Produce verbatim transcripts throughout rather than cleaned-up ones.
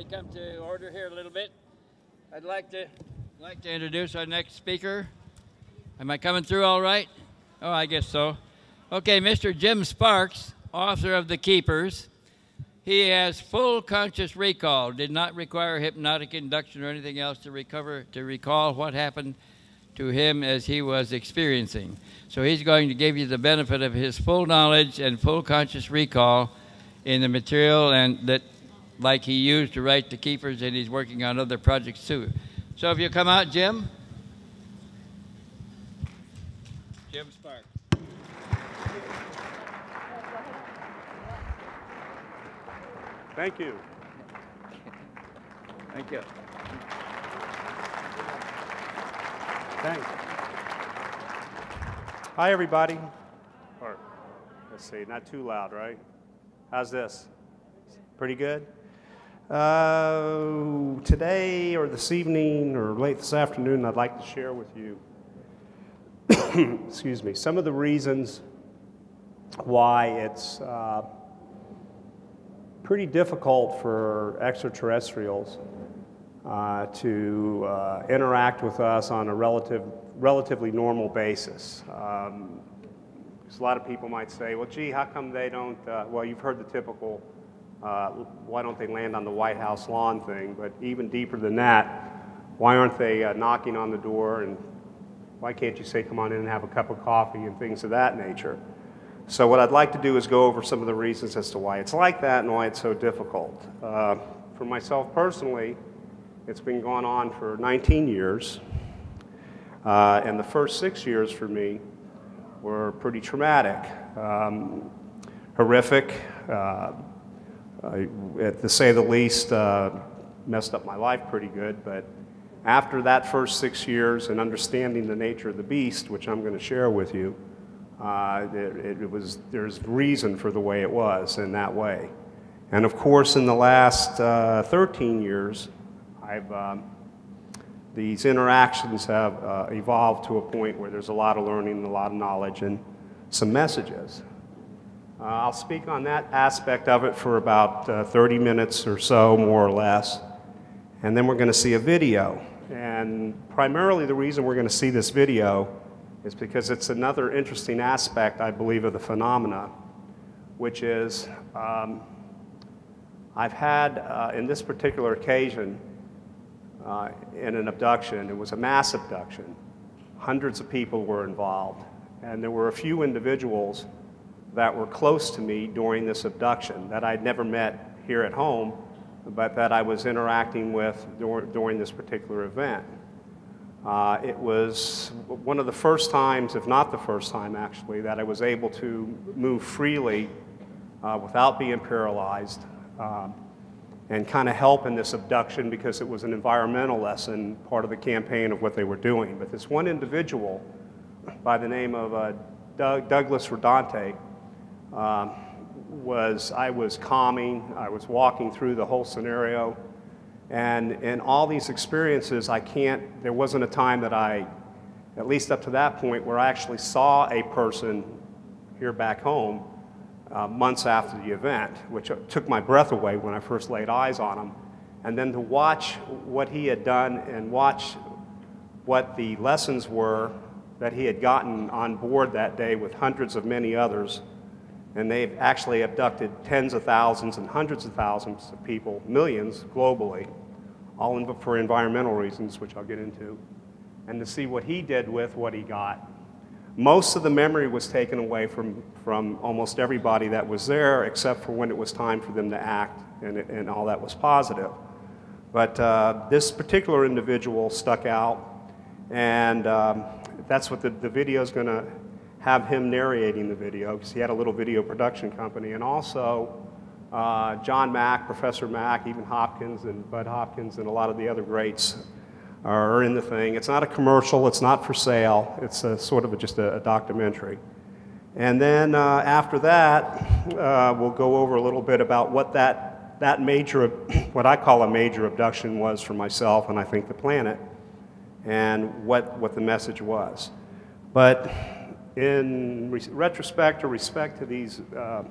we come to order here a little bit, I'd like to like to introduce our next speaker. Am I coming through all right? Oh, I guess so. Okay, Mister Jim Sparks, author of The Keepers. He has full conscious recall, did not require hypnotic induction or anything else to recover, to recall what happened to him as he was experiencing. So he's going to give you the benefit of his full knowledge and full conscious recall in the material and that, like he used to write The Keepers, and he's working on other projects too. So if you come out, Jim. Jim Sparks. Thank you. Thank you. Thanks. Hi, everybody. Or, let's see, not too loud, right? How's this? Pretty good? Uh, today, or this evening, or late this afternoon, I'd like to share with you, excuse me, some of the reasons why it's uh, pretty difficult for extraterrestrials uh, to uh, interact with us on a relative, relatively normal basis. Um, a lot of people might say, well, gee, how come they don't, uh, well, you've heard the typical, uh, why don't they land on the White House lawn thing, but even deeper than that, why aren't they uh, knocking on the door, and why can't you say, come on in and have a cup of coffee and things of that nature? So what I'd like to do is go over some of the reasons as to why it's like that and why it's so difficult. Uh, for myself personally, it's been going on for nineteen years, uh, and the first six years for me were pretty traumatic, um, horrific, uh, I, to say the least, uh, messed up my life pretty good. But after that first six years and understanding the nature of the beast, which I'm going to share with you, Uh, it, it was, there's reason for the way it was in that way. And of course, in the last uh, thirteen years, I've, um, these interactions have uh, evolved to a point where there's a lot of learning, a lot of knowledge, and some messages. Uh, I'll speak on that aspect of it for about uh, thirty minutes or so, more or less. And then we're going to see a video. And primarily the reason we're going to see this video is because it's another interesting aspect, I believe, of the phenomena, which is um, I've had, uh, in this particular occasion, uh, in an abduction, it was a mass abduction. Hundreds of people were involved, and there were a few individuals that were close to me during this abduction that I'd never met here at home, but that I was interacting with dur during this particular event. Uh, it was one of the first times, if not the first time actually, that I was able to move freely uh, without being paralyzed um, and kind of help in this abduction, because it was an environmental lesson, part of the campaign of what they were doing. But this one individual by the name of uh, Doug Douglas Rodante uh, was, I was calming, I was walking through the whole scenario. And in all these experiences, I can't, there wasn't a time that I, at least up to that point, where I actually saw a person here back home uh, months after the event, which took my breath away when I first laid eyes on him. And then to watch what he had done and watch what the lessons were that he had gotten on board that day with hundreds of many others. And they've actually abducted tens of thousands and hundreds of thousands of people, millions globally, all in, for environmental reasons, which I'll get into, and to see what he did with what he got. Most of the memory was taken away from, from almost everybody that was there, except for when it was time for them to act, and, it, and all that was positive. But uh, this particular individual stuck out, and um, that's what the, the video's going to have him narrating the video, because he had a little video production company. And also uh, John Mack, Professor Mack, even Hopkins and Bud Hopkins and a lot of the other greats are in the thing. It's not a commercial, it's not for sale, it's a, sort of a, just a, a documentary. And then uh, after that, uh, we'll go over a little bit about what that, that major, what I call a major abduction was for myself and I think the planet, and what, what the message was. But in re retrospect or respect to these uh,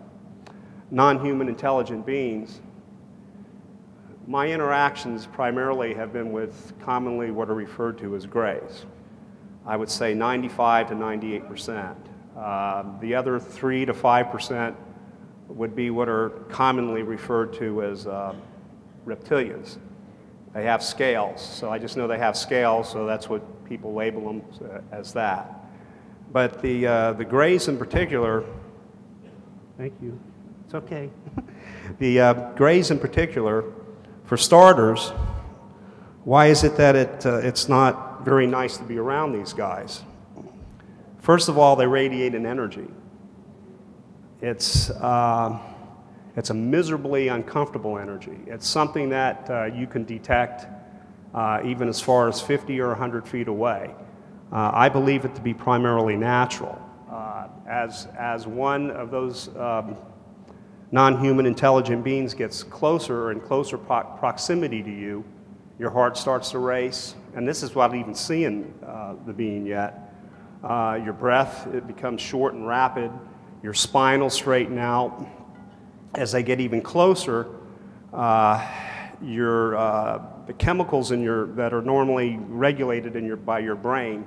non-human intelligent beings, my interactions primarily have been with commonly what are referred to as Greys. I would say ninety-five to ninety-eight percent. Uh, the other three to five percent would be what are commonly referred to as uh, reptilians. They have scales, so I just know they have scales, so that's what people label them as that. But the, uh, the Greys in particular, thank you, it's okay. The uh, Greys in particular, for starters, why is it that it, uh, it's not very nice to be around these guys? First of all, they radiate an energy. It's, uh, it's a miserably uncomfortable energy. It's something that uh, you can detect uh, even as far as fifty or a hundred feet away. Uh, I believe it to be primarily natural. Uh, as, as one of those um, non-human intelligent beings gets closer and closer pro proximity to you, your heart starts to race, and this is without even seeing uh, the being yet. Uh, your breath, it becomes short and rapid. Your spine will straighten out. As they get even closer, uh, your, uh, the chemicals in your, that are normally regulated in your, by your brain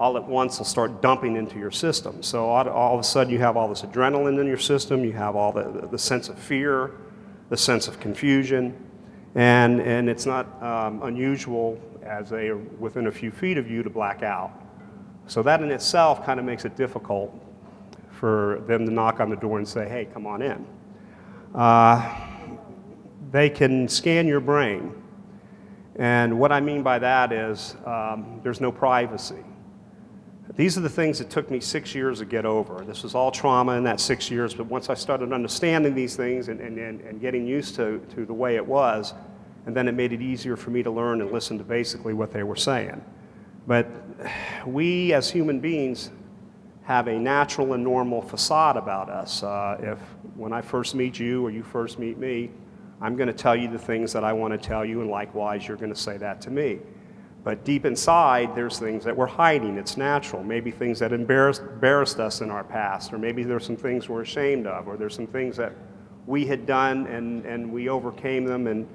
all at once will start dumping into your system. So all, all of a sudden you have all this adrenaline in your system, you have all the, the sense of fear, the sense of confusion, and, and it's not um, unusual as they are within a few feet of you to black out. So that in itself kind of makes it difficult for them to knock on the door and say, hey, come on in. Uh, they can scan your brain. And what I mean by that is um, there's no privacy. These are the things that took me six years to get over. This was all trauma in that six years, but once I started understanding these things and, and, and getting used to, to the way it was, and then it made it easier for me to learn and listen to basically what they were saying. But we as human beings have a natural and normal facade about us. Uh, if when I first meet you or you first meet me, I'm going to tell you the things that I want to tell you, and likewise you're going to say that to me. But deep inside, there's things that we're hiding. It's natural. Maybe things that embarrassed, embarrassed us in our past, or maybe there's some things we're ashamed of, or there's some things that we had done and, and we overcame them, and,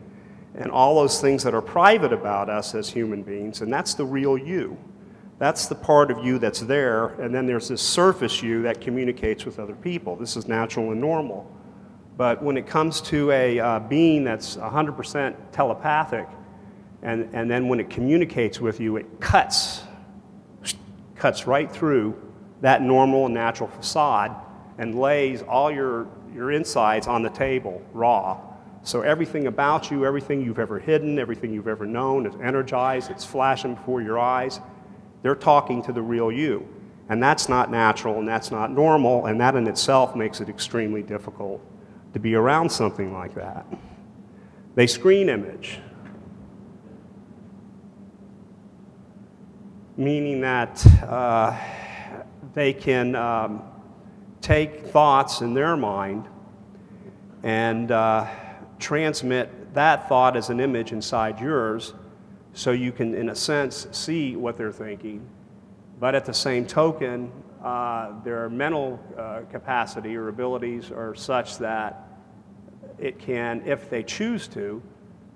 and all those things that are private about us as human beings, and that's the real you. That's the part of you that's there, and then there's this surface you that communicates with other people. This is natural and normal. But when it comes to a uh, being that's one hundred percent telepathic, and, and then when it communicates with you, it cuts, cuts right through that normal and natural facade and lays all your, your insides on the table, raw. So everything about you, everything you've ever hidden, everything you've ever known is energized, it's flashing before your eyes. They're talking to the real you, and that's not natural, and that's not normal, and that in itself makes it extremely difficult to be around something like that. They screen image, meaning that uh, they can um, take thoughts in their mind and uh, transmit that thought as an image inside yours, so you can, in a sense, see what they're thinking. But at the same token, uh, their mental uh, capacity or abilities are such that it can, if they choose to,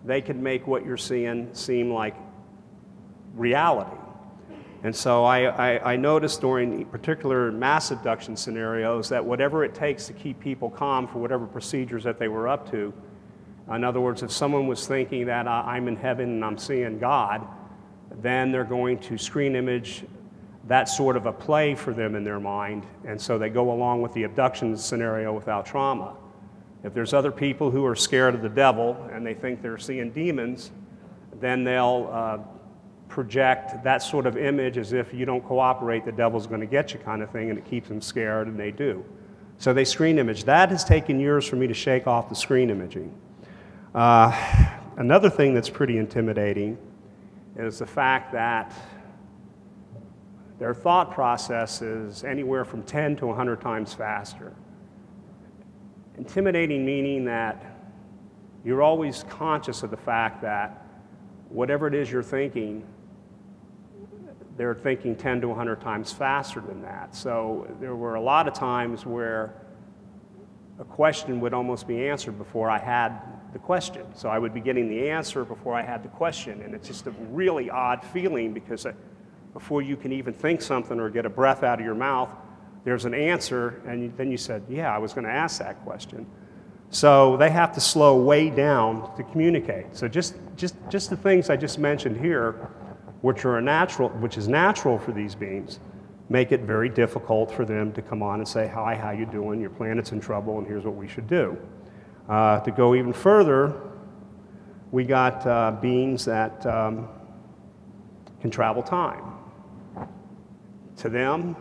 they can make what you're seeing seem like reality. And so I, I, I noticed during particular mass abduction scenarios that whatever it takes to keep people calm for whatever procedures that they were up to, in other words, if someone was thinking that uh, I'm in heaven and I'm seeing God, then they're going to screen image that sort of a play for them in their mind, and so they go along with the abduction scenario without trauma. If there's other people who are scared of the devil and they think they're seeing demons, then they'll uh, project that sort of image as if you don't cooperate, the devil's going to get you kind of thing, and it keeps them scared, and they do. So they screen image. That has taken years for me to shake off the screen imaging. Uh, another thing that's pretty intimidating is the fact that their thought process is anywhere from ten to a hundred times faster. Intimidating meaning that you're always conscious of the fact that whatever it is you're thinking, they're thinking ten to a hundred times faster than that. So there were a lot of times where a question would almost be answered before I had the question. So I would be getting the answer before I had the question, and it's just a really odd feeling because I, before you can even think something or get a breath out of your mouth, there's an answer, and then you said, yeah, I was going to ask that question. So they have to slow way down to communicate. So just, just, just the things I just mentioned here, which are a natural, which is natural for these beings, make it very difficult for them to come on and say, hi, how you doing? Your planet's in trouble, and here's what we should do. Uh, to go even further, we got uh, beings that um, can travel time. To them,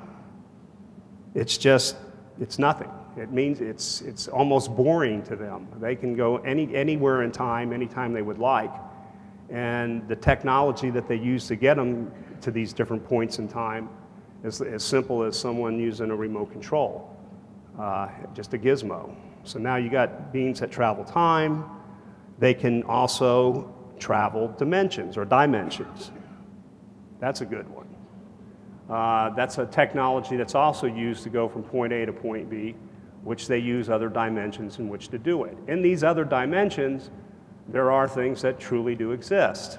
it's just, it's nothing. It means it's, it's almost boring to them. They can go any, anywhere in time, anytime they would like. And the technology that they use to get them to these different points in time is as simple as someone using a remote control, uh, just a gizmo. So now you got beings that travel time. They can also travel dimensions or dimensions. That's a good one. Uh, that's a technology that's also used to go from point A to point B, which they use other dimensions in which to do it. In these other dimensions, there are things that truly do exist.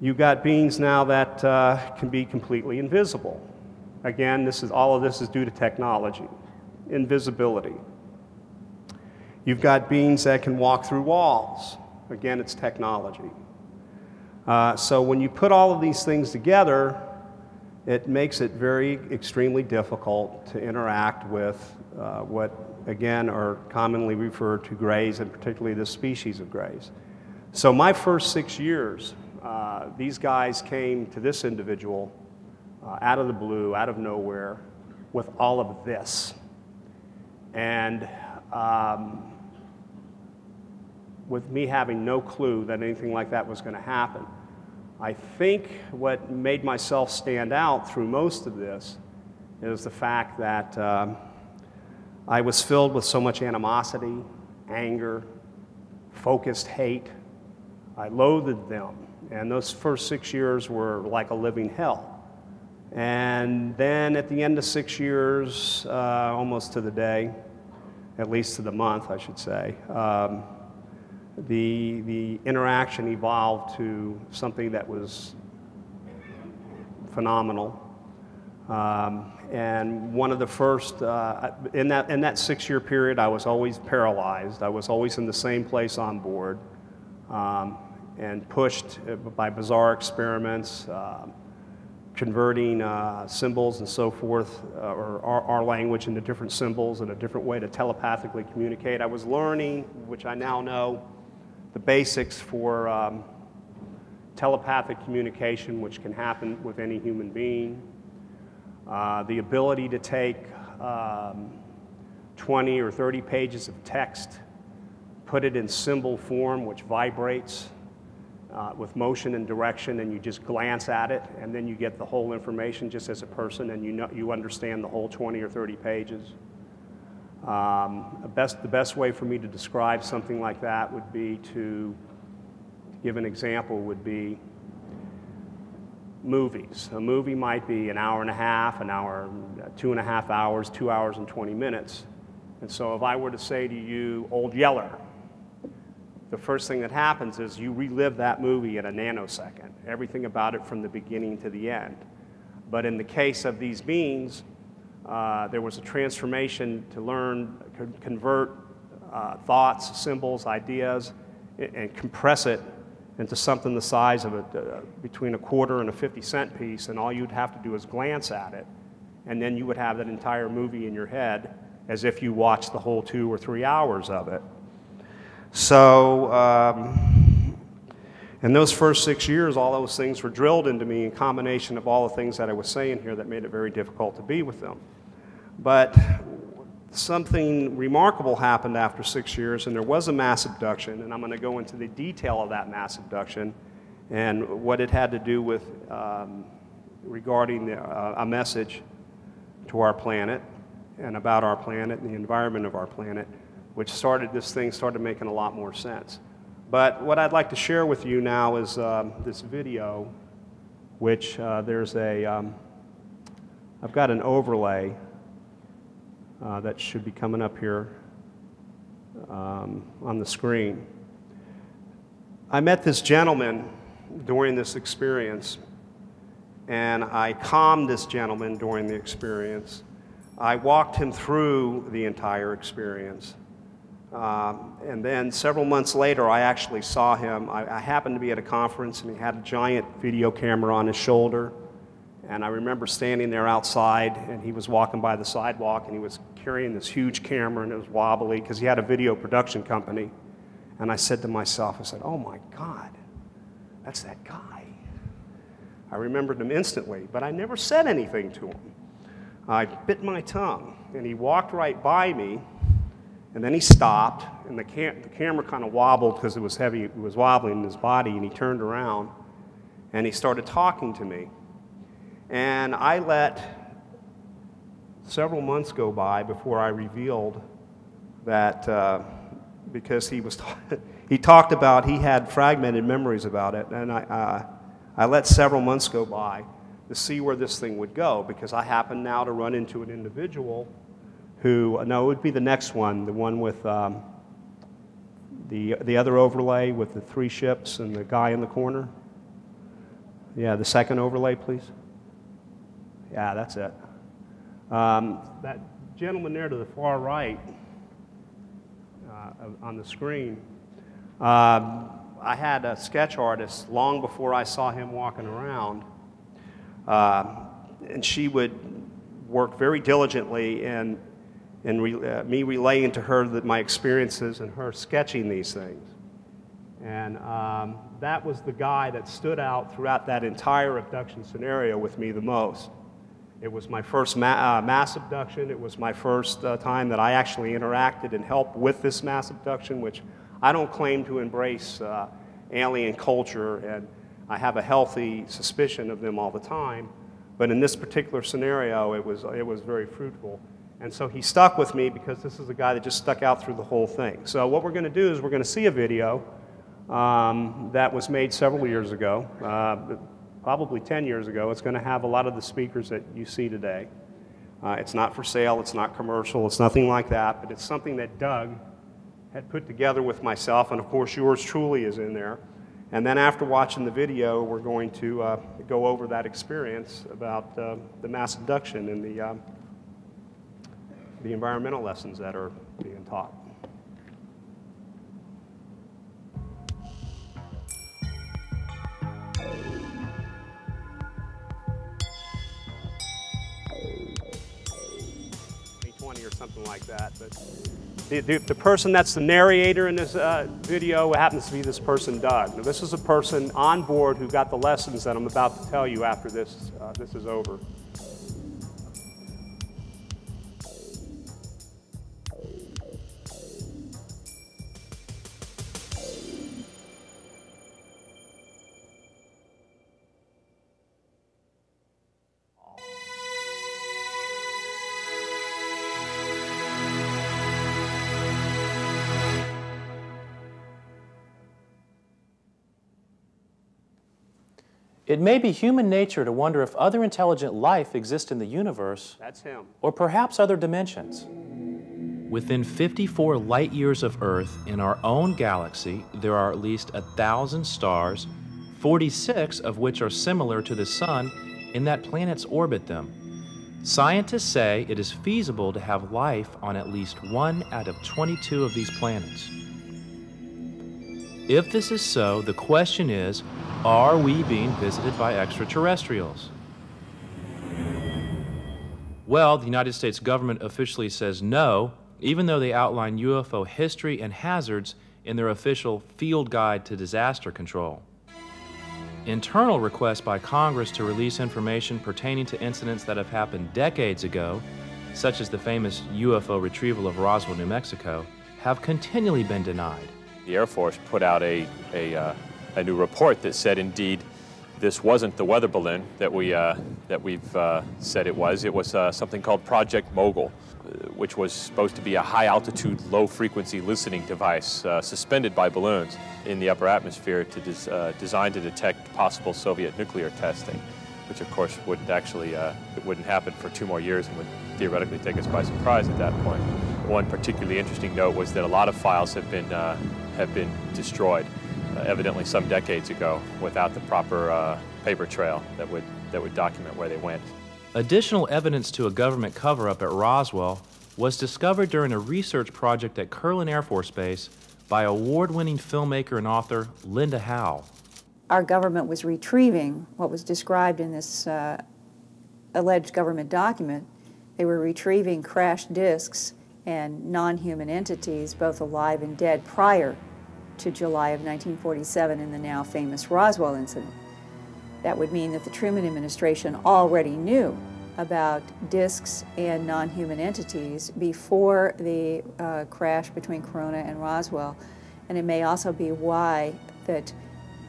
You've got beings now that uh, can be completely invisible. Again, this is, all of this is due to technology, invisibility. You've got beings that can walk through walls. Again, it's technology. Uh, so when you put all of these things together, it makes it very extremely difficult to interact with uh, what, again, are commonly referred to greys, and particularly this species of greys. So my first six years, uh, these guys came to this individual uh, out of the blue, out of nowhere, with all of this. And um, with me having no clue that anything like that was going to happen. I think what made myself stand out through most of this is the fact that um, I was filled with so much animosity, anger, focused hate. I loathed them, and those first six years were like a living hell. And then at the end of six years, uh, almost to the day, at least to the month, I should say, um, The, the interaction evolved to something that was phenomenal. Um, and one of the first, uh, in that, in that six-year period, I was always paralyzed. I was always in the same place on board um, and pushed by bizarre experiments, uh, converting uh, symbols and so forth, uh, or our, our language into different symbols and a different way to telepathically communicate. I was learning, which I now know, the basics for um, telepathic communication, which can happen with any human being, uh, the ability to take um, twenty or thirty pages of text, put it in symbol form, which vibrates uh, with motion and direction, and you just glance at it, and then you get the whole information just as a person, and you know, you understand the whole twenty or thirty pages. Um, best, the best way for me to describe something like that would be to give an example would be movies. A movie might be an hour and a half, an hour, two and a half hours, two hours and twenty minutes. And so if I were to say to you, Old Yeller, the first thing that happens is you relive that movie in a nanosecond, everything about it from the beginning to the end. But in the case of these beings, Uh, there was a transformation to learn, convert uh, thoughts, symbols, ideas, and, and compress it into something the size of a, uh, between a quarter and a fifty cent piece, and all you'd have to do is glance at it, and then you would have that entire movie in your head as if you watched the whole two or three hours of it. So um, in those first six years, all those things were drilled into me in combination of all the things that I was saying here that made it very difficult to be with them. But something remarkable happened after six years, and there was a mass abduction, and I'm going to go into the detail of that mass abduction and what it had to do with um, regarding the, uh, a message to our planet and about our planet and the environment of our planet, which started this thing, started making a lot more sense. But what I'd like to share with you now is um, this video, which uh, there's a, um, I've got an overlay. Uh, that should be coming up here. um, on the screen. I met this gentleman during this experience, and I calmed this gentleman during the experience. I walked him through the entire experience. Um, and then several months later, I actually saw him. I, I happened to be at a conference, and he had a giant video camera on his shoulder. And I remember standing there outside, and he was walking by the sidewalk, and he was carrying this huge camera, and it was wobbly, because he had a video production company. And I said to myself, I said, oh my God, that's that guy. I remembered him instantly, but I never said anything to him. I bit my tongue, and he walked right by me, and then he stopped, and the, cam the camera kind of wobbled because it was heavy, it was wobbling in his body, and he turned around, and he started talking to me. And I let several months go by before I revealed that, uh, because he was, ta he talked about, he had fragmented memories about it, and I, uh, I let several months go by to see where this thing would go, because I happen now to run into an individual who, no, it would be the next one, the one with um, the, the other overlay with the three ships and the guy in the corner. Yeah, the second overlay, please. Yeah, that's it. Um, that gentleman there to the far right uh, on the screen, uh, I had a sketch artist long before I saw him walking around, uh, and she would work very diligently in, in re uh, me relaying to her that my experiences and her sketching these things. And um, that was the guy that stood out throughout that entire abduction scenario with me the most. It was my first ma uh, mass abduction. It was my first uh, time that I actually interacted and helped with this mass abduction, which I don't claim to embrace uh, alien culture, and I have a healthy suspicion of them all the time. But in this particular scenario, it was, it was very fruitful. And so he stuck with me because this is a guy that just stuck out through the whole thing. So what we're going to do is we're going to see a video Um, that was made several years ago, uh, probably ten years ago. It's going to have a lot of the speakers that you see today. Uh, it's not for sale, it's not commercial, it's nothing like that, but it's something that Doug had put together with myself, and of course yours truly is in there. And then after watching the video, we're going to uh, go over that experience about uh, the mass abduction and the, um, the environmental lessons that are being taught. Or something like that, but the, the, the person that's the narrator in this uh, video happens to be this person, Doug. Now, this is a person on board who got the lessons that I'm about to tell you after this, uh, this is over. It may be human nature to wonder if other intelligent life exists in the universe. That's him. Or perhaps other dimensions. Within fifty-four light years of Earth in our own galaxy, there are at least a thousand stars, forty-six of which are similar to the Sun in that planets orbit them. Scientists say it is feasible to have life on at least one out of twenty-two of these planets. If this is so, the question is, are we being visited by extraterrestrials? Well, the United States government officially says no, even though they outline U F O history and hazards in their official Field Guide to Disaster Control. Internal requests by Congress to release information pertaining to incidents that have happened decades ago, such as the famous U F O retrieval of Roswell, New Mexico, have continually been denied. The Air Force put out a, a, uh, a new report that said, indeed, this wasn't the weather balloon that, we, uh, that we've uh, said it was. It was uh, something called Project Mogul, which was supposed to be a high-altitude, low-frequency listening device uh, suspended by balloons in the upper atmosphere to des uh, designed to detect possible Soviet nuclear testing, which, of course, wouldn't actually uh, it wouldn't happen for two more years and would theoretically take us by surprise at that point. One particularly interesting note was that a lot of files have been, uh, have been destroyed, uh, evidently some decades ago, without the proper uh, paper trail that would, that would document where they went. Additional evidence to a government cover-up at Roswell was discovered during a research project at Kirtland Air Force Base by award-winning filmmaker and author Linda Howe. Our government was retrieving what was described in this uh, alleged government document. They were retrieving crashed disks and non-human entities, both alive and dead, prior to July of nineteen forty-seven in the now famous Roswell incident. That would mean that the Truman administration already knew about disks and non-human entities before the uh, crash between Corona and Roswell. And it may also be why that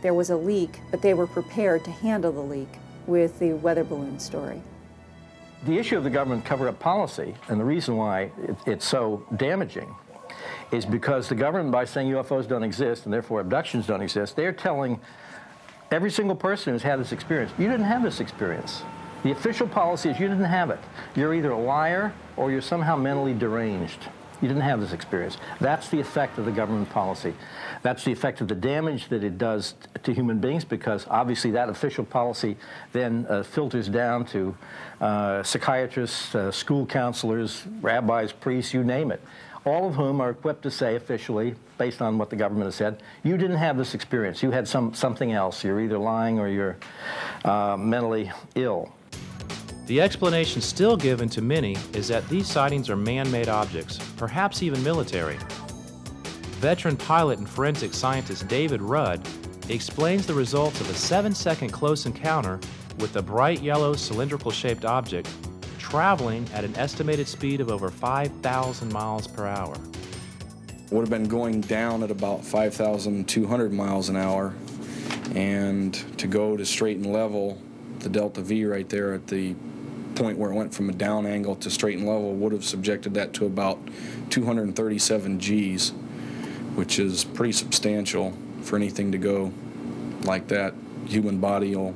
there was a leak, but they were prepared to handle the leak with the weather balloon story. The issue of the government cover-up policy, and the reason why it, it's so damaging, is because the government, by saying U F Os don't exist and therefore abductions don't exist, they're telling every single person who's had this experience, you didn't have this experience. The official policy is you didn't have it. You're either a liar or you're somehow mentally deranged. You didn't have this experience. That's the effect of the government policy. That's the effect of the damage that it does to human beings, because obviously that official policy then uh, filters down to uh, psychiatrists, uh, school counselors, rabbis, priests, you name it, all of whom are equipped to say officially, based on what the government has said, you didn't have this experience. You had some, something else. You're either lying or you're uh, mentally ill. The explanation still given to many is that these sightings are man-made objects, perhaps even military. Veteran pilot and forensic scientist David Rudd explains the results of a seven-second close encounter with a bright yellow cylindrical-shaped object traveling at an estimated speed of over five thousand miles per hour. It would have been going down at about five thousand two hundred miles an hour, and to go to straight and level, the delta V right there at the point where it went from a down angle to straight and level would have subjected that to about two hundred thirty-seven G's, which is pretty substantial for anything to go like that. Human body will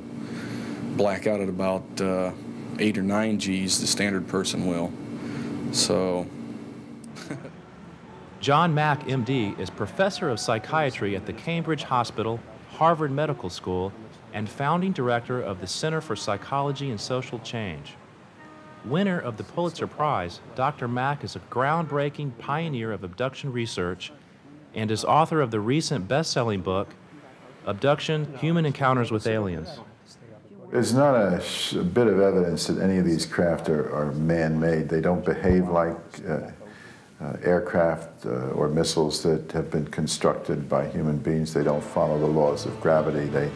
black out at about uh, eight or nine G's, the standard person will. So. John Mack, M D, is professor of psychiatry at the Cambridge Hospital, Harvard Medical School, and founding director of the Center for Psychology and Social Change. Winner of the Pulitzer Prize, Doctor Mack is a groundbreaking pioneer of abduction research and is author of the recent best-selling book, Abduction: Human Encounters with Aliens. There's not a, sh a bit of evidence that any of these craft are, are man-made. They don't behave like uh, uh, aircraft uh, or missiles that have been constructed by human beings. They don't follow the laws of gravity. They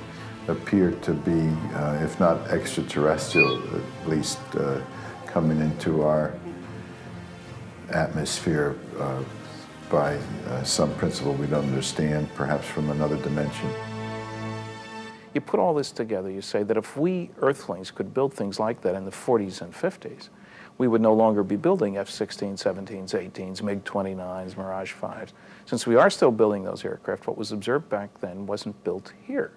appear to be, uh, if not extraterrestrial, at least uh, coming into our atmosphere uh, by uh, some principle we don't understand, perhaps from another dimension. You put all this together, you say that if we Earthlings could build things like that in the forties and fifties, we would no longer be building F sixteens, seventeens, eighteens, MiG twenty-nines, Mirage fives. Since we are still building those aircraft, what was observed back then wasn't built here.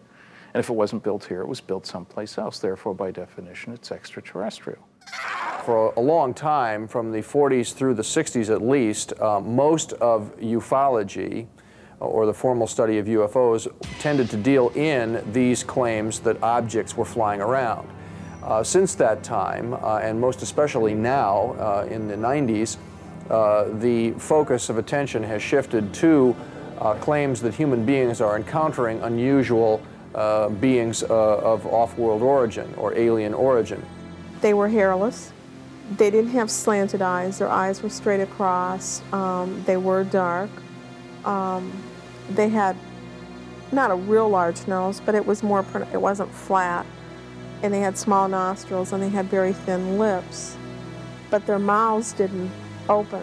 And if it wasn't built here, it was built someplace else. Therefore, by definition, it's extraterrestrial. For a long time, from the forties through the sixties at least, uh, most of ufology, or the formal study of U F Os, tended to deal in these claims that objects were flying around. Uh, since that time, uh, and most especially now, uh, in the nineties, uh, the focus of attention has shifted to uh, claims that human beings are encountering unusual Uh, beings uh, of off-world origin or alien origin. They were hairless. They didn't have slanted eyes. Their eyes were straight across. Um, they were dark. Um, they had not a real large nose, but it was more. It wasn't flat, and they had small nostrils and they had very thin lips, but their mouths didn't open.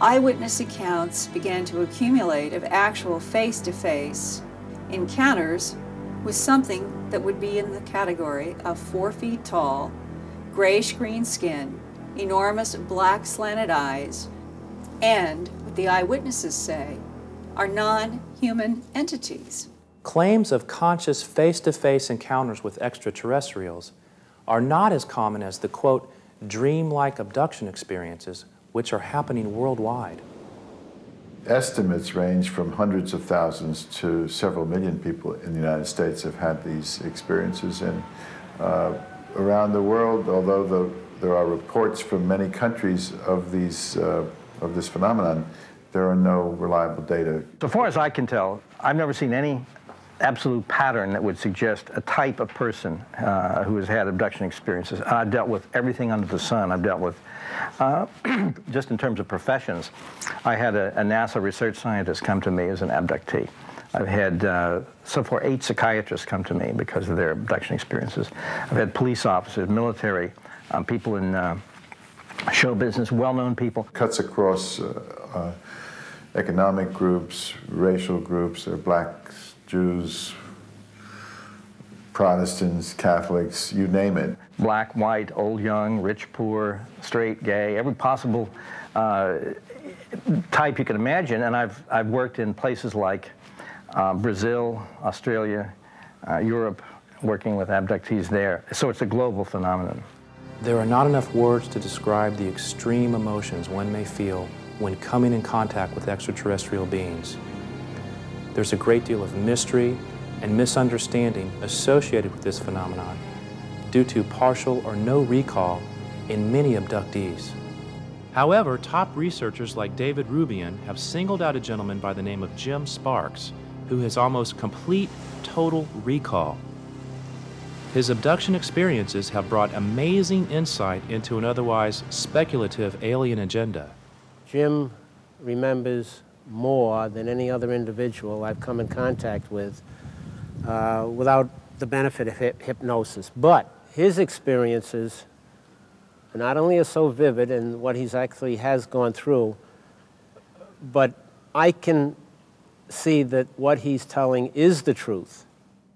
Eyewitness accounts began to accumulate of actual face-to-face encounters with something that would be in the category of four feet tall, grayish-green skin, enormous black slanted eyes, and, what the eyewitnesses say, are non-human entities. Claims of conscious face-to-face encounters with extraterrestrials are not as common as the, quote, dream-like abduction experiences, which are happening worldwide. Estimates range from hundreds of thousands to several million people in the United States have had these experiences, and uh, around the world, although the, there are reports from many countries of these uh, of this phenomenon, there are no reliable data. So far as I can tell, I've never seen any absolute pattern that would suggest a type of person uh, who has had abduction experiences. I've dealt with everything under the sun. I've dealt with, uh, just in terms of professions, I had a, a NASA research scientist come to me as an abductee. I've had, uh, so far, eight psychiatrists come to me because of their abduction experiences. I've had police officers, military, um, people in uh, show business, well-known people. Cuts across uh, uh, economic groups, racial groups, or blacks, Jews, Protestants, Catholics, you name it. Black, white, old, young, rich, poor, straight, gay, every possible uh, type you can imagine. And I've, I've worked in places like uh, Brazil, Australia, uh, Europe, working with abductees there. So it's a global phenomenon. There are not enough words to describe the extreme emotions one may feel when coming in contact with extraterrestrial beings. There's a great deal of mystery and misunderstanding associated with this phenomenon due to partial or no recall in many abductees. However, top researchers like David Rubin have singled out a gentleman by the name of Jim Sparks, who has almost complete total recall. His abduction experiences have brought amazing insight into an otherwise speculative alien agenda. Jim remembers more than any other individual I've come in contact with uh, without the benefit of hip hypnosis. But his experiences not only are so vivid in what he's actually has gone through, but I can see that what he's telling is the truth.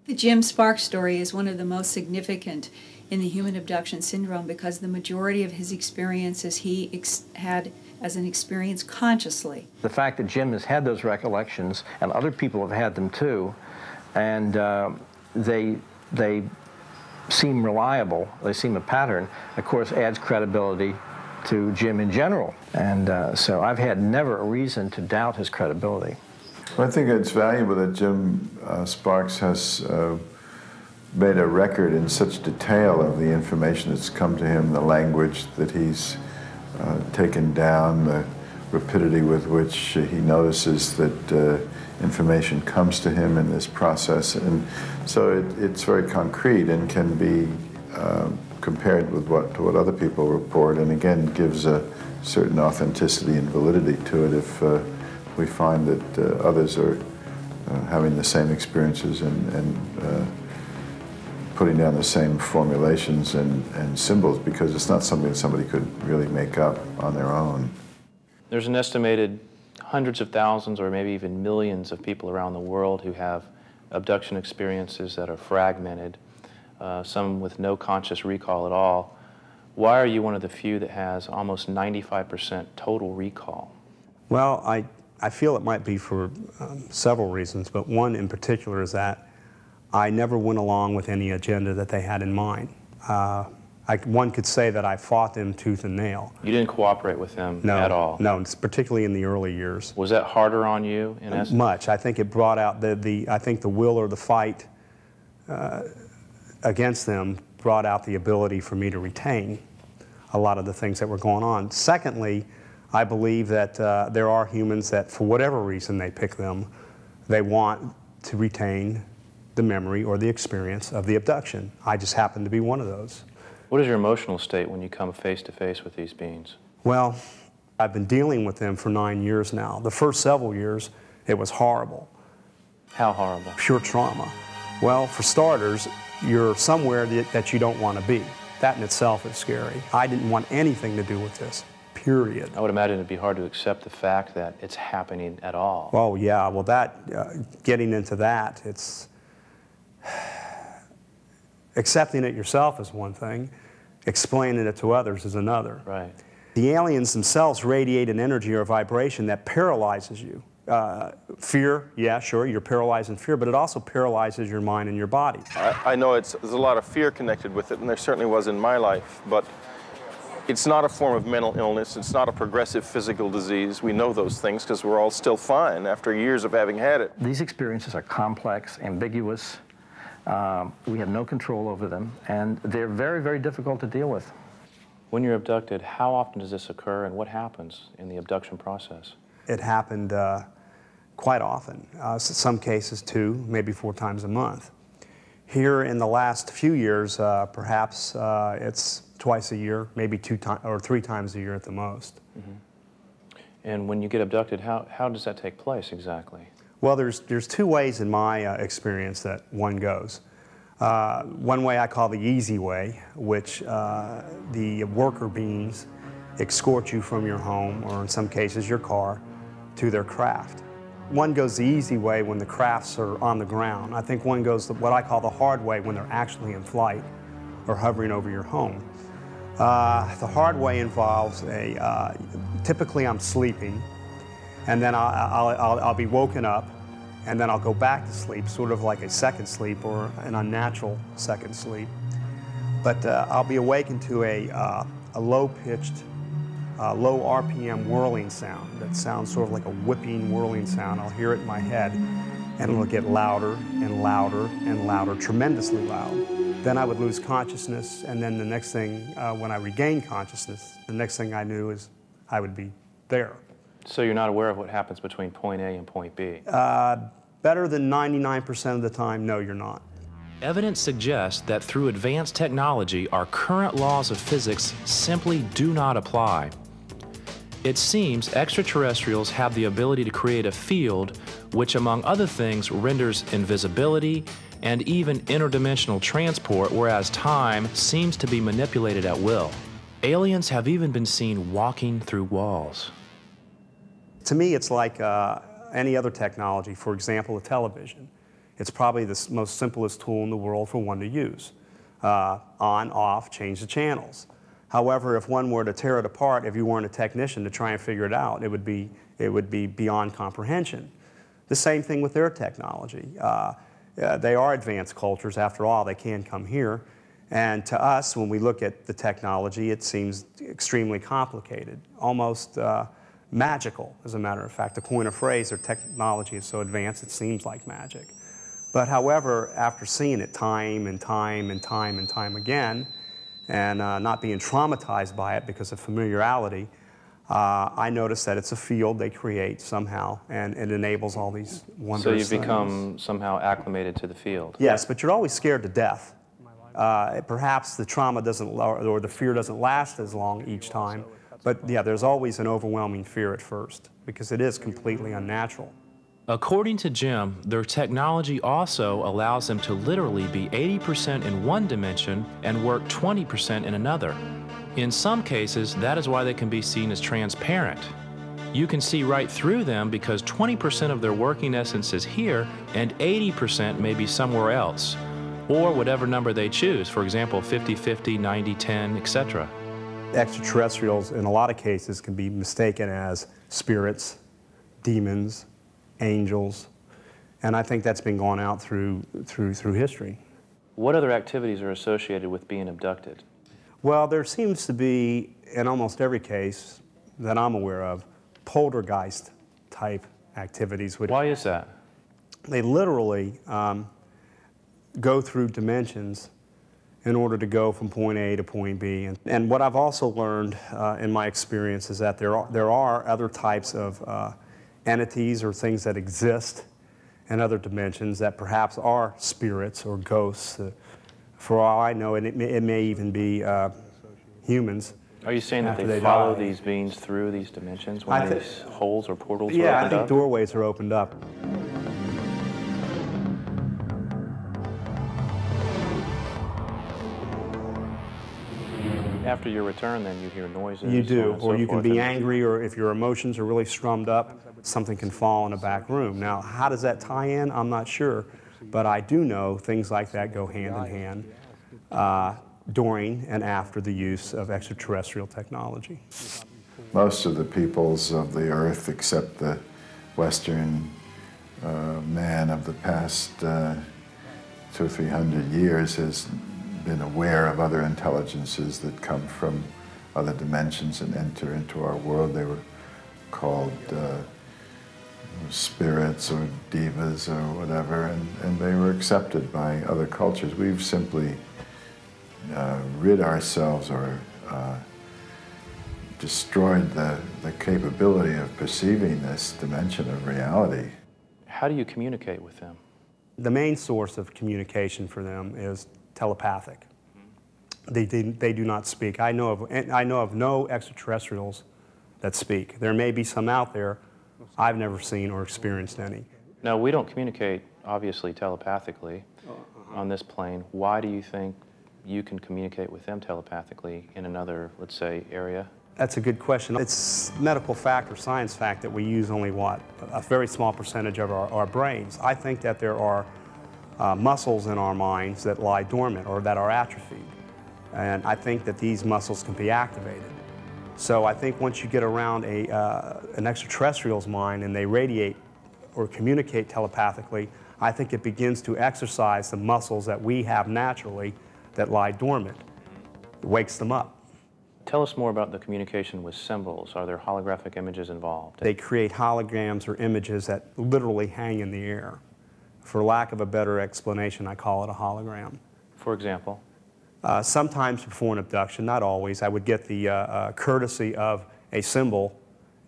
The Jim Sparks story is one of the most significant in the human abduction syndrome because the majority of his experiences he ex had as an experience consciously. The fact that Jim has had those recollections, and other people have had them too, and uh, they, they seem reliable, they seem a pattern, of course adds credibility to Jim in general. And uh, so I've had never a reason to doubt his credibility. Well, I think it's valuable that Jim uh, Sparks has uh, made a record in such detail of the information that's come to him, the language that he's Uh, taken down, the rapidity with which he notices that uh, information comes to him in this process. And so it, it's very concrete and can be uh, compared with what, to what other people report, and again gives a certain authenticity and validity to it if uh, we find that uh, others are uh, having the same experiences and, and uh, putting down the same formulations and, and symbols, because it's not something that somebody could really make up on their own. There's an estimated hundreds of thousands or maybe even millions of people around the world who have abduction experiences that are fragmented, uh, some with no conscious recall at all. Why are you one of the few that has almost ninety-five percent total recall? Well, I, I feel it might be for um, several reasons, but one in particular is that I never went along with any agenda that they had in mind. Uh, I, one could say that I fought them tooth and nail. You didn't cooperate with them no, at all? No, particularly in the early years. Was that harder on you in essence? Much. I think it brought out the, the I think the will or the fight uh, against them brought out the ability for me to retain a lot of the things that were going on. Secondly, I believe that uh, there are humans that for whatever reason they pick them, they want to retain the memory or the experience of the abduction. I just happen to be one of those. What is your emotional state when you come face to face with these beings? Well, I've been dealing with them for nine years now. The first several years, it was horrible. How horrible? Pure trauma. Well, for starters, you're somewhere that you don't want to be. That in itself is scary. I didn't want anything to do with this, period. I would imagine it'd be hard to accept the fact that it's happening at all. Oh yeah, well that, uh, getting into that, it's, accepting it yourself is one thing, explaining it to others is another. Right. The aliens themselves radiate an energy or vibration that paralyzes you. Uh, fear, yeah, sure, you're paralyzed in fear, but it also paralyzes your mind and your body. I, I know it's, there's a lot of fear connected with it, and there certainly was in my life, but It's not a form of mental illness. It's not a progressive physical disease. We know those things because we're all still fine after years of having had it. These experiences are complex, ambiguous. Um, we have no control over them, and they're very, very difficult to deal with. When you're abducted, how often does this occur, and what happens in the abduction process? It happened uh, quite often, uh, some cases two, maybe four times a month. Here in the last few years, uh, perhaps uh, it's twice a year, maybe two times or three times a year at the most. Mm-hmm. And when you get abducted, how, how does that take place exactly? Well, there's, there's two ways in my uh, experience that one goes. Uh, one way I call the easy way, which uh, the worker beings escort you from your home, or in some cases your car, to their craft. One goes the easy way when the crafts are on the ground. I think one goes the, what I call the hard way when they're actually in flight or hovering over your home. Uh, the hard way involves a, uh, typically I'm sleeping, and then I'll, I'll, I'll, I'll be woken up, and then I'll go back to sleep, sort of like a second sleep or an unnatural second sleep. But uh, I'll be awakened to a, uh, a low-pitched, Uh, low R P M whirling sound that sounds sort of like a whipping, whirling sound. I'll hear it in my head, and it'll get louder and louder and louder, tremendously loud. Then I would lose consciousness, and then the next thing, uh, when I regain consciousness, the next thing I knew is I would be there. So you're not aware of what happens between point A and point B? Uh, better than ninety-nine percent of the time, no, you're not. Evidence suggests that through advanced technology, our current laws of physics simply do not apply. It seems extraterrestrials have the ability to create a field which, among other things, renders invisibility and even interdimensional transport, whereas time seems to be manipulated at will. Aliens have even been seen walking through walls. To me, it's like uh, any other technology, for example, a television. It's probably the most simplest tool in the world for one to use. Uh, on, off, change the channels. However, if one were to tear it apart, if you weren't a technician to try and figure it out, it would be, it would be beyond comprehension. The same thing with their technology. Uh, uh, they are advanced cultures. After all, they can come here. And to us, when we look at the technology, it seems extremely complicated, almost uh, magical, as a matter of fact. To coin a phrase, their technology is so advanced it seems like magic. But however, after seeing it time and time and time and time again, and uh, not being traumatized by it because of familiarity, uh, I noticed that it's a field they create somehow, and it enables all these wondrous things. So you become somehow acclimated to the field. Yes, but you're always scared to death. Uh, perhaps the trauma doesn't, or the fear doesn't last as long each time, but yeah, there's always an overwhelming fear at first, because it is completely unnatural. According to Jim, their technology also allows them to literally be eighty percent in one dimension and work twenty percent in another. In some cases, that is why they can be seen as transparent. You can see right through them because twenty percent of their working essence is here and eighty percent may be somewhere else, or whatever number they choose, for example, fifty fifty, ninety ten, et cetera. Extraterrestrials, in a lot of cases, can be mistaken as spirits, demons, angels, and I think that's been going out through, through, through history. What other activities are associated with being abducted? Well, there seems to be, in almost every case that I'm aware of, poltergeist-type activities. Which Why is that? They literally um, go through dimensions in order to go from point A to point B. And, and what I've also learned uh, in my experience is that there are, there are other types of uh, entities or things that exist in other dimensions that perhaps are spirits or ghosts. Uh, for all I know, and it may, it may even be uh, humans. Are you saying that they, they follow die. these beings through these dimensions when these holes or portals are opened up? Yeah, I think doorways are opened up. After your return, then, you hear noises. You do, or so you can be angry, or if your emotions are really strummed up, something can fall in a back room. Now, how does that tie in? I'm not sure, but I do know things like that go hand in hand uh, during and after the use of extraterrestrial technology. Most of the peoples of the Earth, except the Western uh, man of the past uh, two or three hundred years, has been aware of other intelligences that come from other dimensions and enter into our world. They were called uh, spirits or divas or whatever, and, and they were accepted by other cultures. We've simply uh, rid ourselves or uh, destroyed the, the capability of perceiving this dimension of reality. How do you communicate with them? The main source of communication for them is telepathic. They, they, they do not speak. I know, of, I know of no extraterrestrials that speak. There may be some out there. I've never seen or experienced any. No, we don't communicate, obviously, telepathically on this plane. Why do you think you can communicate with them telepathically in another, let's say, area? That's a good question. It's medical fact or science fact that we use only what? A very small percentage of our, our brains. I think that there are uh, muscles in our minds that lie dormant or that are atrophied. And I think that these muscles can be activated. So I think once you get around a, uh, an extraterrestrial's mind and they radiate or communicate telepathically, I think it begins to exercise the muscles that we have naturally that lie dormant. It wakes them up. Tell us more about the communication with symbols. Are there holographic images involved? They create holograms or images that literally hang in the air. For lack of a better explanation, I call it a hologram. For example? Uh, sometimes before an abduction, not always, I would get the uh, uh, courtesy of a symbol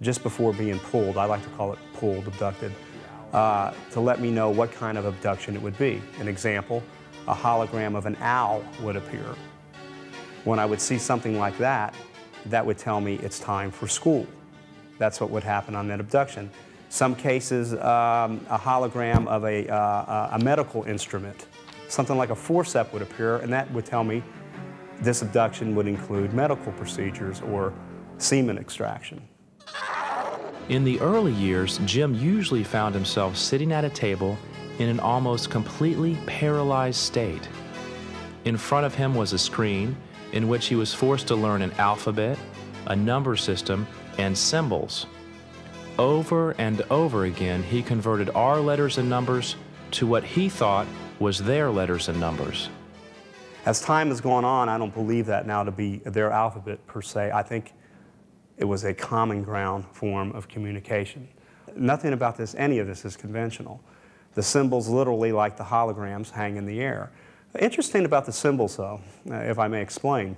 just before being pulled. I like to call it pulled, abducted, uh, to let me know what kind of abduction it would be. An example, a hologram of an owl would appear. When I would see something like that, that would tell me it's time for school. That's what would happen on that abduction. Some cases, um, a hologram of a, uh, a medical instrument, something like a forceps would appear, and that would tell me this abduction would include medical procedures or semen extraction. In the early years, Jim usually found himself sitting at a table in an almost completely paralyzed state. In front of him was a screen in which he was forced to learn an alphabet, a number system, and symbols. Over and over again, he converted our letters and numbers to what he thought was their letters and numbers. As time has gone on, I don't believe that now to be their alphabet per se. I think it was a common ground form of communication. Nothing about this, any of this, is conventional. The symbols literally, like the holograms, hang in the air. Interesting about the symbols, though, if I may explain.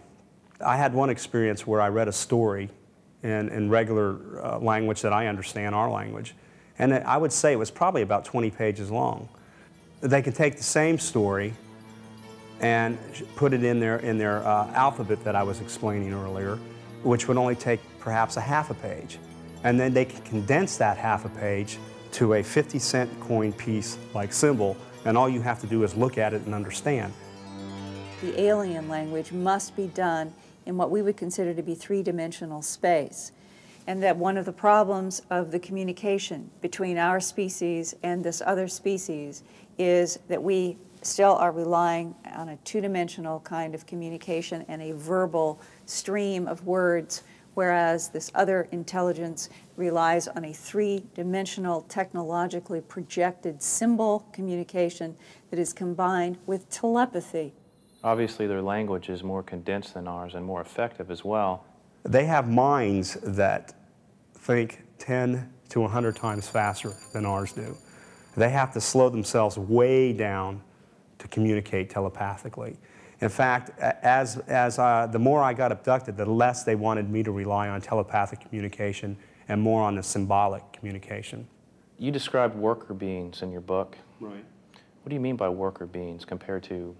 I had one experience where I read a story in, in regular uh, language that I understand, our language, and I would say it was probably about twenty pages long. They could take the same story and put it in their, in their uh, alphabet that I was explaining earlier, which would only take perhaps a half a page. And then they could condense that half a page to a fifty cent coin piece-like symbol, and all you have to do is look at it and understand. The alien language must be done in what we would consider to be three-dimensional space, and that one of the problems of the communication between our species and this other species is that we still are relying on a two-dimensional kind of communication and a verbal stream of words, whereas this other intelligence relies on a three-dimensional, technologically projected symbol communication that is combined with telepathy. Obviously, their language is more condensed than ours and more effective as well. They have minds that think ten to a hundred times faster than ours do. They have to slow themselves way down to communicate telepathically. In fact, as, as uh, the more I got abducted, the less they wanted me to rely on telepathic communication and more on the symbolic communication. You described worker beings in your book. Right. What do you mean by worker beings compared to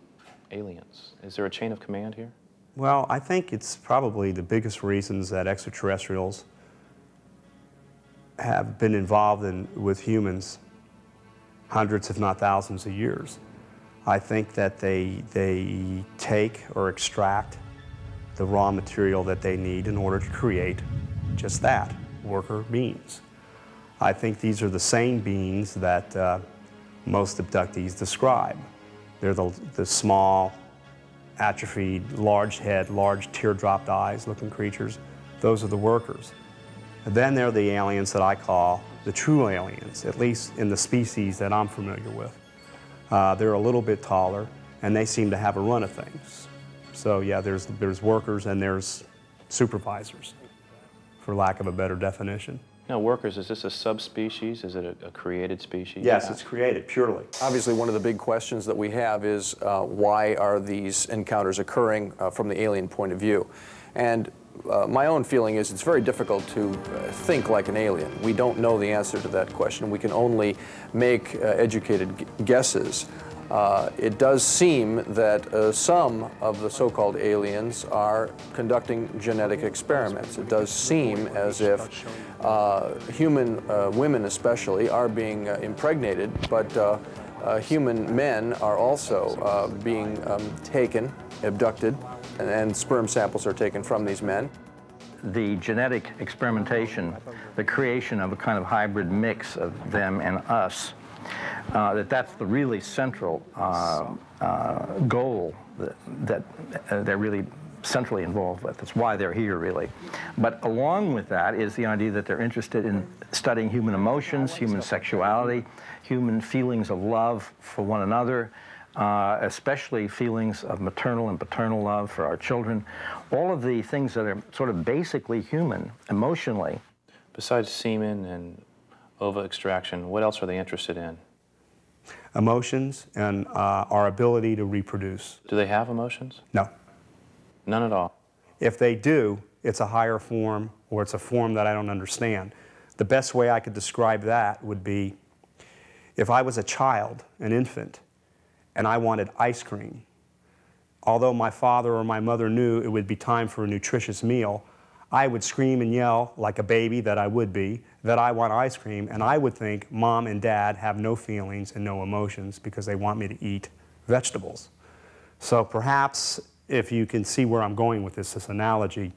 aliens? Is there a chain of command here? Well, I think it's probably the biggest reasons that extraterrestrials have been involved in, with humans hundreds, if not thousands of years. I think that they, they take or extract the raw material that they need in order to create just that, worker beings. I think these are the same beings that uh, most abductees describe. They're the, the small, atrophied, large head, large teardropped eyes looking creatures. Those are the workers. And then they're the aliens that I call the true aliens, at least in the species that I'm familiar with. Uh, they're a little bit taller, and they seem to have a run of things. So yeah, there's, there's workers and there's supervisors, for lack of a better definition. Now, workers, is this a subspecies? Is it a, a created species? Yes, yeah. It's created purely. Obviously, one of the big questions that we have is uh, why are these encounters occurring uh, from the alien point of view? And uh, my own feeling is it's very difficult to uh, think like an alien. We don't know the answer to that question. We can only make uh, educated guesses. Uh, it does seem that uh, some of the so-called aliens are conducting genetic experiments. It does seem as if uh, human uh, women especially are being uh, impregnated, but uh, uh, human men are also uh, being um, taken, abducted, and, and sperm samples are taken from these men. The genetic experimentation, the creation of a kind of hybrid mix of them and us, Uh, that that's the really central uh, uh, goal that, that uh, they're really centrally involved with. That's why they're here, really. But along with that is the idea that they're interested in studying human emotions, human sexuality, human feelings of love for one another, uh, especially feelings of maternal and paternal love for our children. All of the things that are sort of basically human emotionally. Besides semen and ova extraction, what else are they interested in? Emotions and uh, our ability to reproduce. Do they have emotions? No. None at all? If they do, it's a higher form, or it's a form that I don't understand. The best way I could describe that would be, if I was a child, an infant, and I wanted ice cream, although my father or my mother knew it would be time for a nutritious meal, I would scream and yell, like a baby that I would be, that I want ice cream, and I would think mom and dad have no feelings and no emotions because they want me to eat vegetables. So perhaps, if you can see where I'm going with this, this analogy,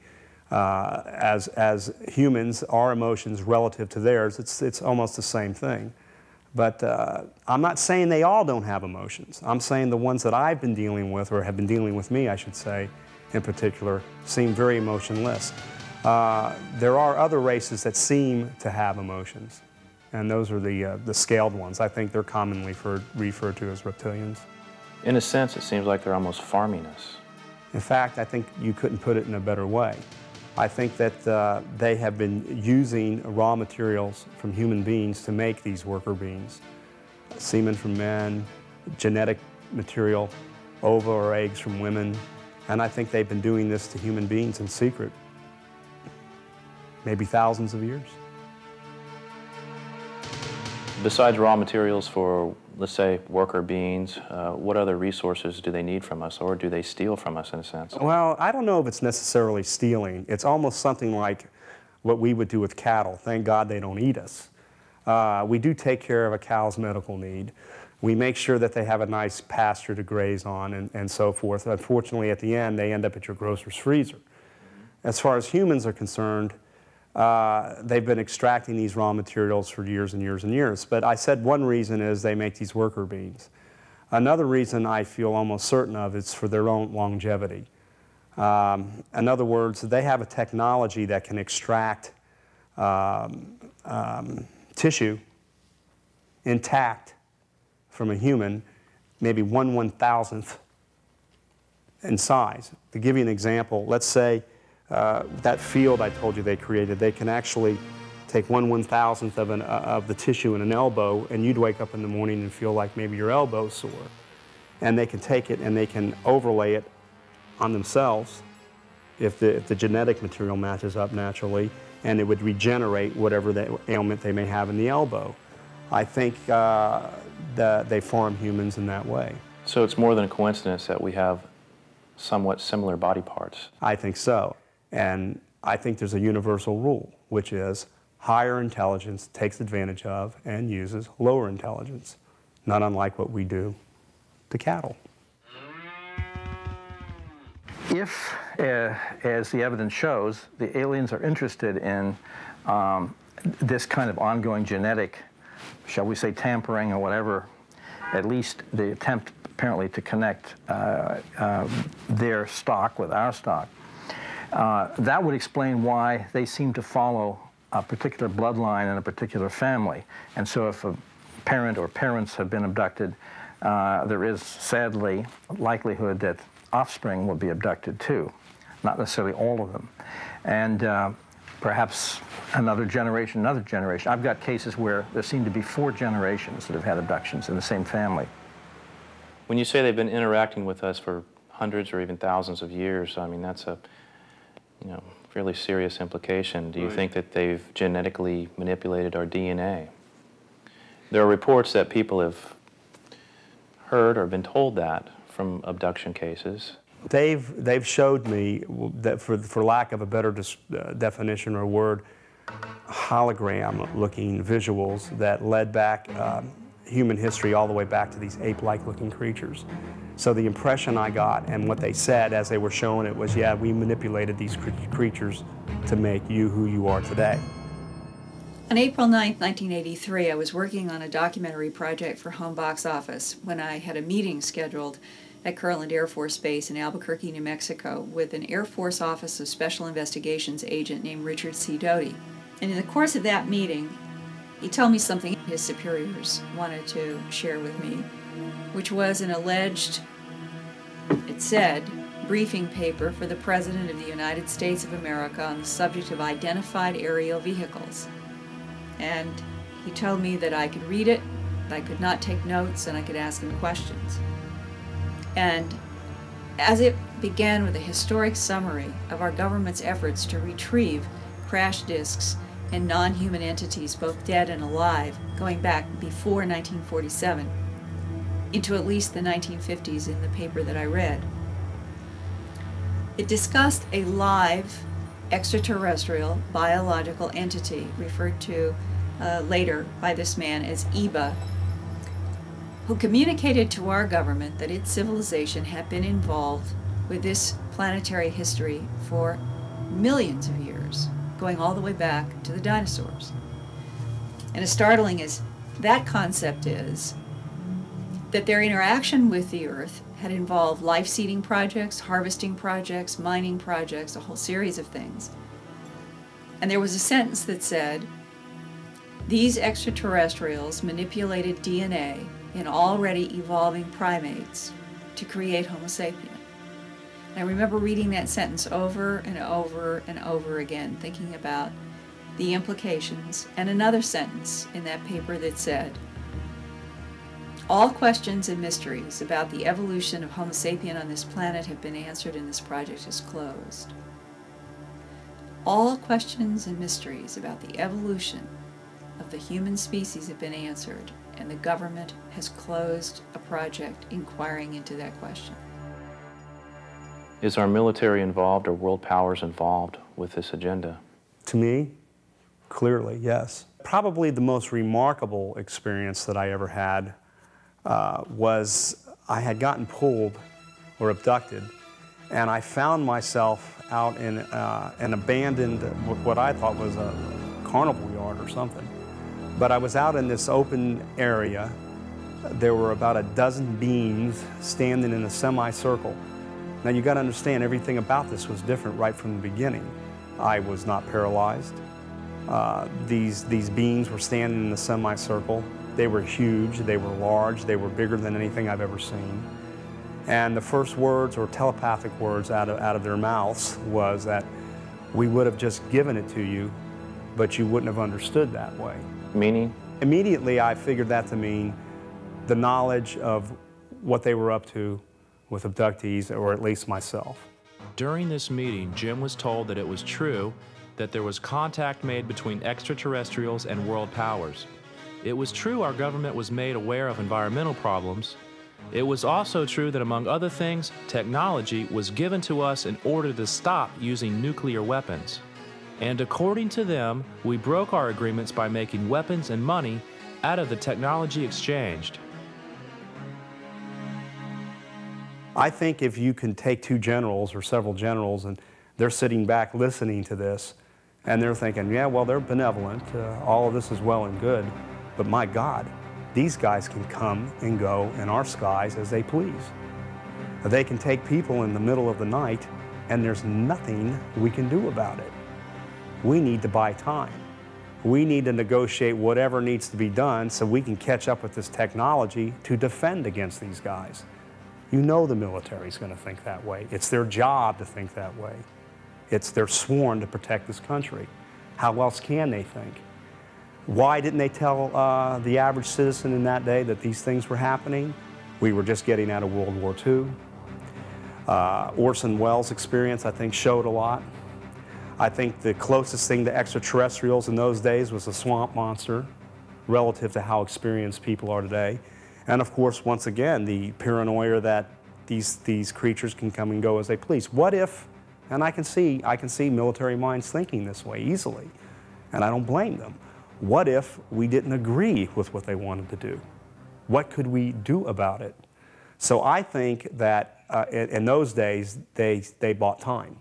uh, as, as humans, our emotions relative to theirs, it's, it's almost the same thing. But uh, I'm not saying they all don't have emotions. I'm saying the ones that I've been dealing with, or have been dealing with me, I should say, in particular, seem very emotionless. Uh, there are other races that seem to have emotions, and those are the, uh, the scaled ones. I think they're commonly referred, referred to as reptilians. In a sense, it seems like they're almost farming us. In fact, I think you couldn't put it in a better way. I think that uh, they have been using raw materials from human beings to make these worker beings. Semen from men, genetic material, ova or eggs from women, and I think they've been doing this to human beings in secret. Maybe thousands of years. Besides raw materials for, let's say, worker beings, uh, what other resources do they need from us, or do they steal from us in a sense? Well, I don't know if it's necessarily stealing. It's almost something like what we would do with cattle. Thank God they don't eat us. Uh, we do take care of a cow's medical need. We make sure that they have a nice pasture to graze on, and, and so forth. Unfortunately, at the end, they end up at your grocer's freezer. As far as humans are concerned, Uh, they've been extracting these raw materials for years and years and years. But I said one reason is they make these worker beings. Another reason I feel almost certain of is for their own longevity. Um, in other words, they have a technology that can extract um, um, tissue intact from a human, maybe one one thousandth in size. To give you an example, let's say Uh, that field I told you they created, they can actually take one one thousandth of, an, uh, of the tissue in an elbow, and you'd wake up in the morning and feel like maybe your elbow's sore. And they can take it and they can overlay it on themselves if the, if the genetic material matches up naturally, and it would regenerate whatever the ailment they may have in the elbow. I think uh, that they farm humans in that way. So it's more than a coincidence that we have somewhat similar body parts. I think so. And I think there's a universal rule, which is higher intelligence takes advantage of and uses lower intelligence, not unlike what we do to cattle. If, uh, as the evidence shows, the aliens are interested in um, this kind of ongoing genetic, shall we say, tampering or whatever, at least the attempt apparently to connect uh, uh, their stock with our stock, Uh, that would explain why they seem to follow a particular bloodline in a particular family. And so if a parent or parents have been abducted, uh, there is, sadly, likelihood that offspring will be abducted too. not necessarily all of them. And uh, perhaps another generation, another generation. I've got cases where there seem to be four generations that have had abductions in the same family. When you say they've been interacting with us for hundreds or even thousands of years, I mean, that's a, you know, fairly serious implication. Do you right. think that they've genetically manipulated our D N A? There are reports that people have heard or been told that from abduction cases. They've, they've showed me, that for, for lack of a better dis, uh, definition or word, hologram-looking visuals that led back uh, human history all the way back to these ape-like looking creatures. So the impression I got and what they said as they were showing it was, yeah, we manipulated these cr creatures to make you who you are today. On April ninth, nineteen eighty-three, I was working on a documentary project for Home Box Office when I had a meeting scheduled at Kirtland Air Force Base in Albuquerque, New Mexico, with an Air Force Office of Special Investigations agent named Richard C. Doty. And in the course of that meeting, he told me something his superiors wanted to share with me, which was an alleged, it said, briefing paper for the President of the United States of America on the subject of identified aerial vehicles. And he told me that I could read it, that I could not take notes, and I could ask him questions. And as it began with a historic summary of our government's efforts to retrieve crash disks and non-human entities, both dead and alive, going back before nineteen forty-seven, into at least the nineteen fifties in the paper that I read. It discussed a live extraterrestrial biological entity, referred to uh, later by this man as E B A, who communicated to our government that its civilization had been involved with this planetary history for millions of years, going all the way back to the dinosaurs. And as startling as that concept is, that their interaction with the Earth had involved life-seeding projects, harvesting projects, mining projects, a whole series of things. And there was a sentence that said, "These extraterrestrials manipulated D N A in already evolving primates to create Homo sapien." And I remember reading that sentence over and over and over again, thinking about the implications, and another sentence in that paper that said, "All questions and mysteries about the evolution of Homo sapien on this planet have been answered and this project is closed." All questions and mysteries about the evolution of the human species have been answered, and the government has closed a project inquiring into that question. Is our military involved or world powers involved with this agenda? To me, clearly, yes. Probably the most remarkable experience that I ever had uh, was I had gotten pulled or abducted, and I found myself out in uh, an abandoned, what I thought was a carnival yard or something. But I was out in this open area. There were about a dozen beings standing in a semicircle. Now, you got to understand, everything about this was different right from the beginning. I was not paralyzed. Uh, these, these beings were standing in the semicircle. They were huge, they were large, they were bigger than anything I've ever seen. And the first words, or telepathic words, out of, out of their mouths was that we would have just given it to you, but you wouldn't have understood that way. Meaning? Immediately I figured that to mean the knowledge of what they were up to with abductees, or at least myself. During this meeting, Jim was told that it was true that there was contact made between extraterrestrials and world powers. It was true our government was made aware of environmental problems. It was also true that, among other things, technology was given to us in order to stop using nuclear weapons. And according to them, we broke our agreements by making weapons and money out of the technology exchanged. I think if you can take two generals or several generals, and they're sitting back listening to this, and they're thinking, yeah, well, they're benevolent, uh, all of this is well and good, but my God, these guys can come and go in our skies as they please. They can take people in the middle of the night, and there's nothing we can do about it. We need to buy time. We need to negotiate whatever needs to be done so we can catch up with this technology to defend against these guys. You know the military's going to think that way. It's their job to think that way. It's they're sworn to protect this country. How else can they think? Why didn't they tell uh, the average citizen in that day that these things were happening? We were just getting out of World War Two. Uh, Orson Welles' experience, I think, showed a lot. I think the closest thing to extraterrestrials in those days was the swamp monster, relative to how experienced people are today. And of course, once again, the paranoia that these, these creatures can come and go as they please. What if, and I can see, I can see military minds thinking this way easily, and I don't blame them. What if we didn't agree with what they wanted to do? What could we do about it? So I think that uh, in, in those days, they, they bought time.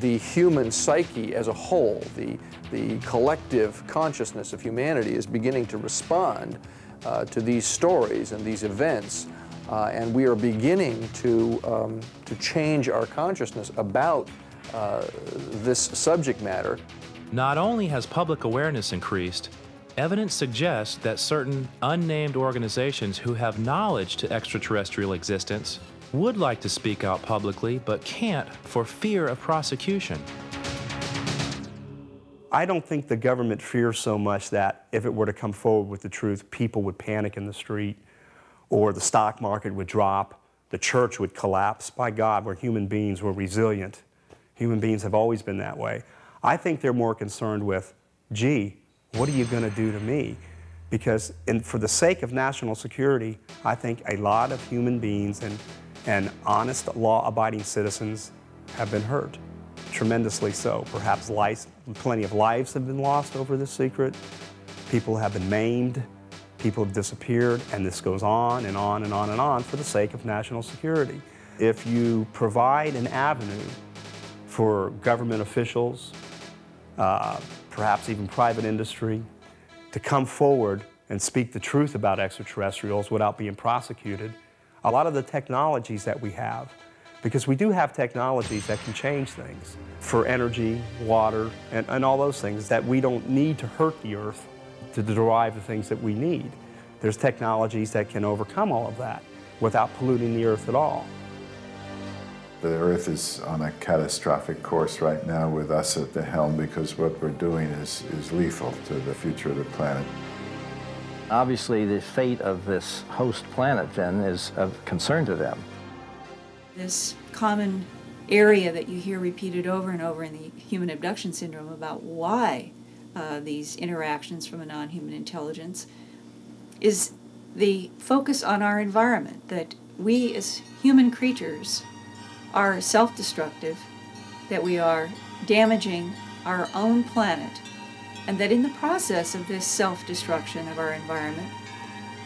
The human psyche as a whole, the, the collective consciousness of humanity is beginning to respond uh, to these stories and these events, uh, and we are beginning to, um, to change our consciousness about uh, this subject matter. Not only has public awareness increased, evidence suggests that certain unnamed organizations who have knowledge to extraterrestrial existence would like to speak out publicly, but can't for fear of prosecution. I don't think the government fears so much that if it were to come forward with the truth, people would panic in the street, or the stock market would drop, the church would collapse. By God, we're human beings, we're resilient. Human beings have always been that way. I think they're more concerned with, gee, what are you going to do to me? Because in, for the sake of national security, I think a lot of human beings and and honest, law-abiding citizens have been hurt, tremendously so. Perhaps life, plenty of lives have been lost over this secret. People have been maimed. People have disappeared. And this goes on and on and on and on for the sake of national security. If you provide an avenue for government officials, uh, perhaps even private industry, to come forward and speak the truth about extraterrestrials without being prosecuted, a lot of the technologies that we have, because we do have technologies that can change things for energy, water, and, and all those things that we don't need to hurt the Earth to derive the things that we need. There's technologies that can overcome all of that without polluting the Earth at all. The Earth is on a catastrophic course right now with us at the helm, because what we're doing is, is lethal to the future of the planet. Obviously, the fate of this host planet, then, is of concern to them. This common area that you hear repeated over and over in the human abduction syndrome about why uh, these interactions from a non-human intelligence is the focus on our environment, that we as human creatures are self-destructive, that we are damaging our own planet, and that in the process of this self-destruction of our environment,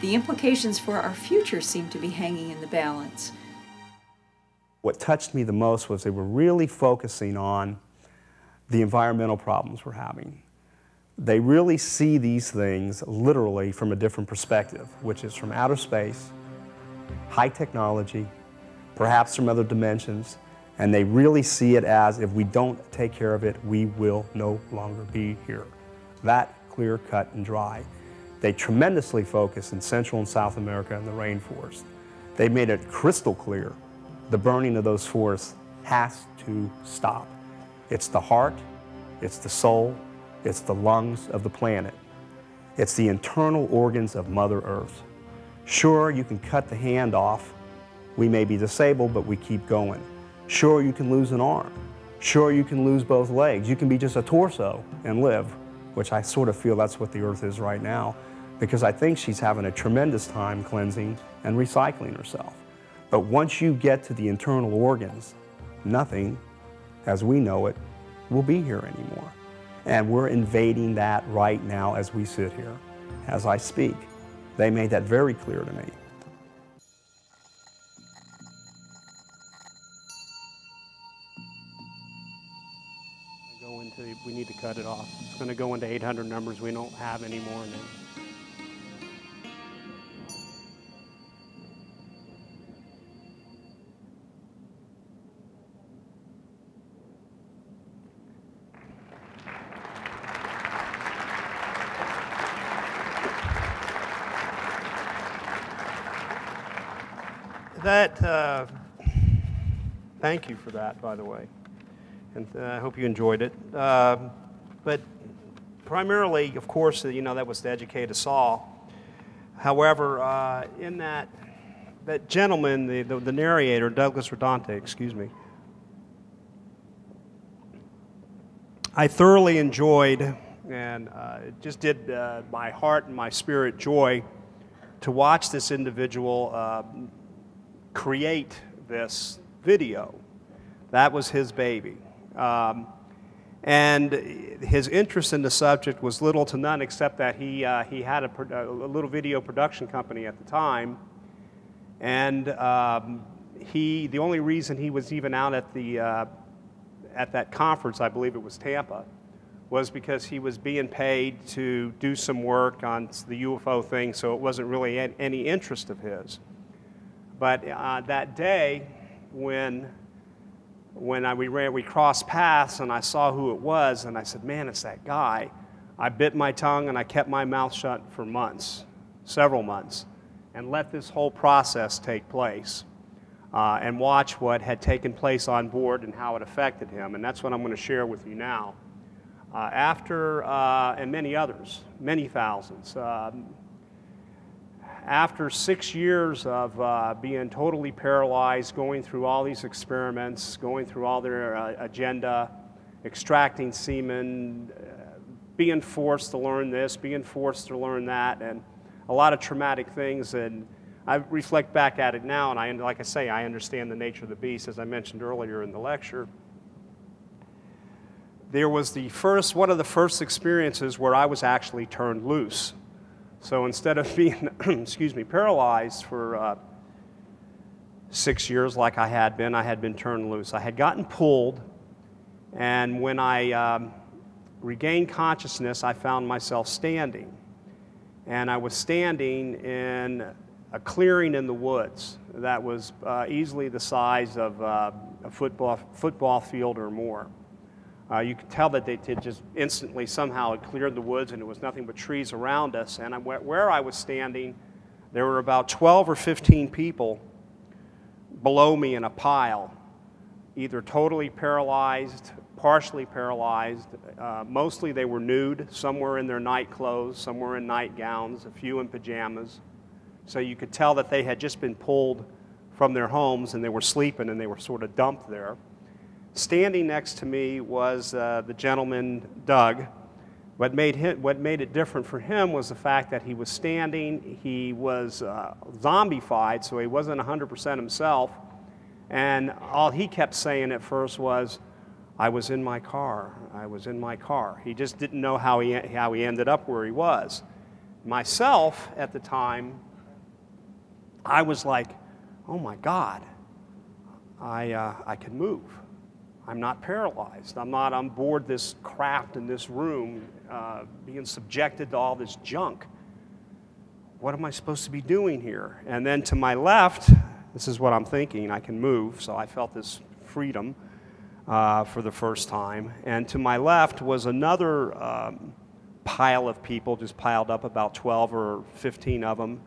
the implications for our future seem to be hanging in the balance. What touched me the most was they were really focusing on the environmental problems we're having. They really see these things literally from a different perspective, which is from outer space, high technology, perhaps from other dimensions, and they really see it as, if we don't take care of it, we will no longer be here. That clear, cut, and dry. They tremendously focus in Central and South America and the rainforest. They made it crystal clear the burning of those forests has to stop. It's the heart, it's the soul, it's the lungs of the planet. It's the internal organs of Mother Earth. Sure, you can cut the hand off. We may be disabled, but we keep going. Sure, you can lose an arm. Sure, you can lose both legs. You can be just a torso and live, which I sort of feel that's what the Earth is right now, because I think she's having a tremendous time cleansing and recycling herself. But once you get to the internal organs, nothing, as we know it, will be here anymore. And we're invading that right now as we sit here, as I speak. They made that very clear to me. We need to cut it off. It's going to go into eight hundred numbers we don't have anymore. that, uh, thank you for that, by the way. And uh, I hope you enjoyed it. Uh, but primarily, of course, you know, that was to educate us all. However, uh, in that, that gentleman, the, the, the narrator, Douglas Rodante, excuse me, I thoroughly enjoyed, and uh, it just did uh, my heart and my spirit joy to watch this individual uh, create this video. That was his baby. Um, and his interest in the subject was little to none, except that he, uh, he had a, a little video production company at the time. And um, he, the only reason he was even out at, the, uh, at that conference, I believe it was Tampa, was because he was being paid to do some work on the U F O thing, so it wasn't really any interest of his. But uh, that day, when, when I, we, ran, we crossed paths and I saw who it was, and I said, man, it's that guy. I bit my tongue and I kept my mouth shut for months, several months, and let this whole process take place uh, and watch what had taken place on board and how it affected him. And that's what I'm going to share with you now. Uh, after, uh, and many others, many thousands, um, after six years of uh, being totally paralyzed, going through all these experiments, going through all their uh, agenda, extracting semen, uh, being forced to learn this, being forced to learn that, and a lot of traumatic things, and I reflect back at it now, and I, like I say, I understand the nature of the beast, as I mentioned earlier in the lecture. There was the first, one of the first experiences where I was actually turned loose. So instead of being, excuse me, paralyzed for uh, six years like I had been, I had been turned loose. I had gotten pulled, and when I um, regained consciousness, I found myself standing. And I was standing in a clearing in the woods that was uh, easily the size of uh, a football, football field or more. Uh, you could tell that they did just instantly somehow it cleared the woods, and it was nothing but trees around us. And I, where I was standing, there were about twelve or fifteen people below me in a pile, either totally paralyzed, partially paralyzed. Uh, mostly they were nude. Some were in their night clothes, some were in nightgowns, a few in pajamas. So you could tell that they had just been pulled from their homes, and they were sleeping, and they were sort of dumped there. Standing next to me was uh, the gentleman, Doug. What made, him, what made it different for him was the fact that he was standing, he was uh, zombified, so he wasn't one hundred percent himself, and all he kept saying at first was, I was in my car, I was in my car. He just didn't know how he, how he ended up where he was. Myself, at the time, I was like, oh my God, I, uh, I can move. I'm not paralyzed. I'm not on board this craft in this room, uh, being subjected to all this junk. What am I supposed to be doing here? And then to my left, this is what I'm thinking. I can move, so I felt this freedom uh, for the first time. And to my left was another um, pile of people, just piled up, about twelve or fifteen of them.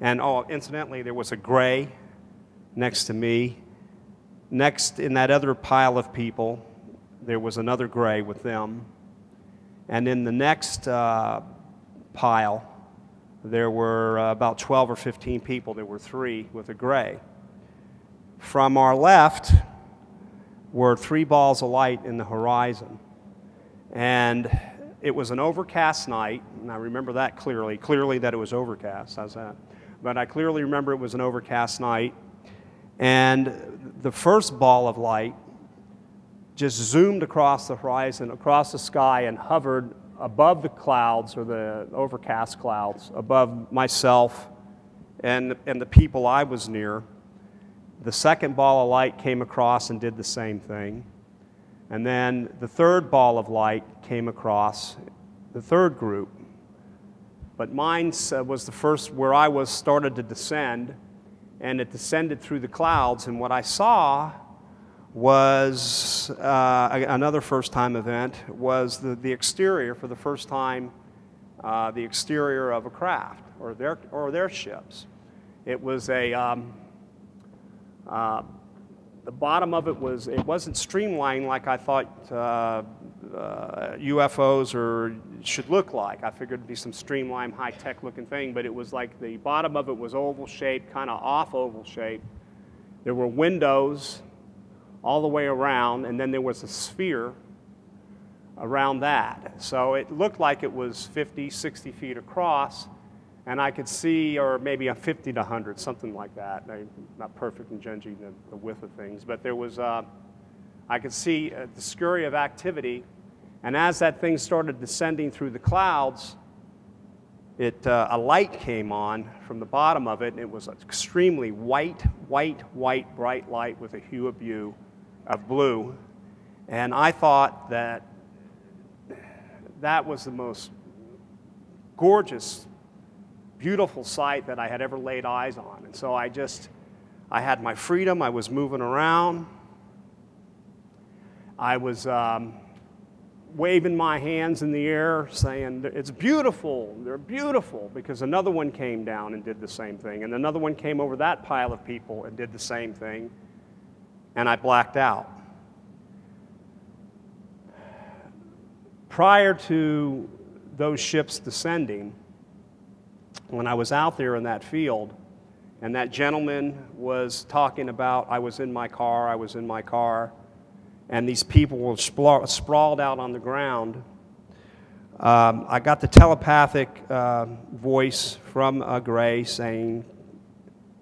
And oh, incidentally, there was a gray next to me. Next, in that other pile of people, there was another gray with them. And in the next uh, pile, there were uh, about twelve or fifteen people. There were three with a gray. From our left were three balls of light in the horizon. And it was an overcast night, and I remember that clearly. Clearly that it was overcast, how's that? But I clearly remember it was an overcast night. And the first ball of light just zoomed across the horizon, across the sky, and hovered above the clouds, or the overcast clouds, above myself and, and the people I was near. The second ball of light came across and did the same thing. And then the third ball of light came across the third group. But mine was the first, where I was, started to descend. And it descended through the clouds, and what I saw was, uh, another first-time event, was the, the exterior, for the first time, uh, the exterior of a craft, or their, or their ships. It was a, um, Uh, the bottom of it was, it wasn't streamlined like I thought uh, uh, U F Os or should look like. I figured it'd be some streamlined, high-tech looking thing, but it was like the bottom of it was oval-shaped, kind of off-oval shaped. There were windows all the way around, and then there was a sphere around that. So it looked like it was fifty, sixty feet across, and I could see, or maybe a fifty to a hundred, something like that. I'm not perfect in judging the, the width of things, but there was, uh, I could see uh, the scurry of activity, and as that thing started descending through the clouds, it, uh, a light came on from the bottom of it, and it was an extremely white, white, white, bright light with a hue of, blue, of blue, and I thought that that was the most gorgeous, beautiful sight that I had ever laid eyes on. And so I just, I had my freedom. I was moving around. I was um, waving my hands in the air saying, it's beautiful, they're beautiful, because another one came down and did the same thing. And another one came over that pile of people and did the same thing. And I blacked out. Prior to those ships descending, when I was out there in that field, and that gentleman was talking about, I was in my car, I was in my car, and these people were spra sprawled out on the ground, um, I got the telepathic uh, voice from a Grey saying,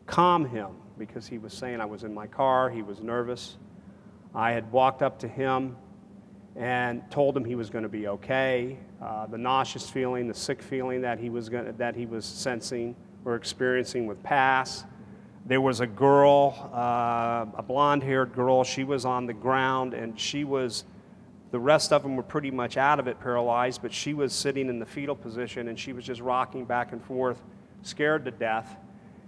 calm him, because he was saying I was in my car, he was nervous. I had walked up to him and told him he was going to be okay. Uh, the nauseous feeling, the sick feeling that he was gonna, that he was sensing or experiencing would pass. There was a girl, uh, a blonde-haired girl. She was on the ground, and she was. The rest of them were pretty much out of it, paralyzed. But she was sitting in the fetal position, and she was just rocking back and forth, scared to death.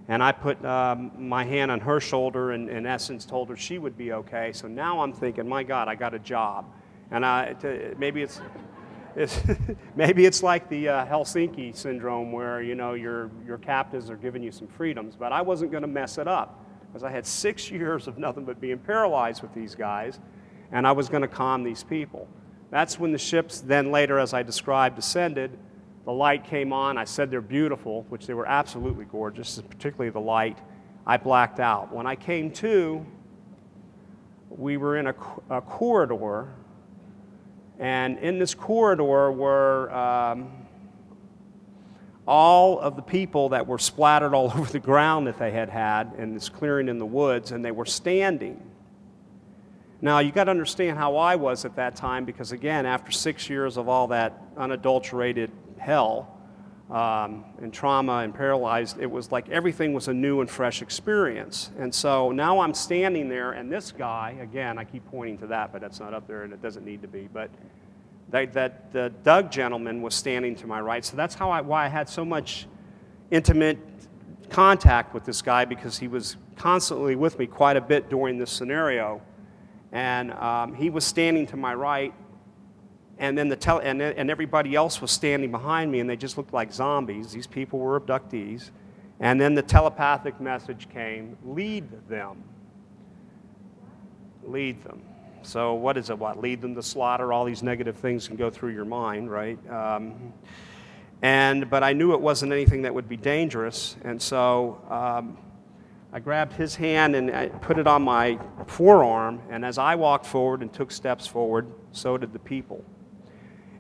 And I put um, my hand on her shoulder, and in essence, told her she would be okay. So now I'm thinking, my God, I got a job. And I, to, maybe it's, it's maybe it's like the uh, Helsinki syndrome, where you know your your captives are giving you some freedoms. But I wasn't going to mess it up, because I had six years of nothing but being paralyzed with these guys, and I was going to calm these people. That's when the ships then later, as I described, descended. The light came on. I said they're beautiful, which they were absolutely gorgeous, particularly the light. I blacked out. When I came to, we were in a, a corridor. And in this corridor were um, all of the people that were splattered all over the ground that they had had in this clearing in the woods, and they were standing. Now, you got to understand how I was at that time, because, again, after six years of all that unadulterated hell um, and trauma and paralyzed, it was like everything was a new and fresh experience. And so now I'm standing there, and this guy, again, I keep pointing to that, but that's not up there and it doesn't need to be, but that, that the Doug gentleman was standing to my right. So that's how I, why I had so much intimate contact with this guy, because he was constantly with me quite a bit during this scenario. And um, he was standing to my right. And then the tele and, and everybody else was standing behind me, and they just looked like zombies. These people were abductees. And then the telepathic message came, lead them. Lead them. So what is it? What? Lead them to slaughter? All these negative things can go through your mind, right? Um, and, but I knew it wasn't anything that would be dangerous. And so um, I grabbed his hand and I put it on my forearm. And as I walked forward and took steps forward, so did the people.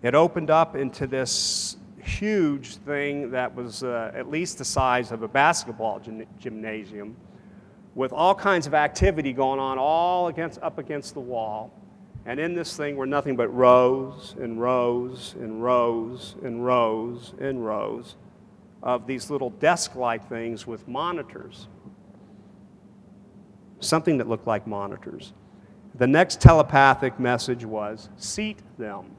It opened up into this huge thing that was uh, at least the size of a basketball gymnasium, with all kinds of activity going on all against, up against the wall. And in this thing were nothing but rows and rows and rows and rows and rows of these little desk-like things with monitors, something that looked like monitors. The next telepathic message was, seat them.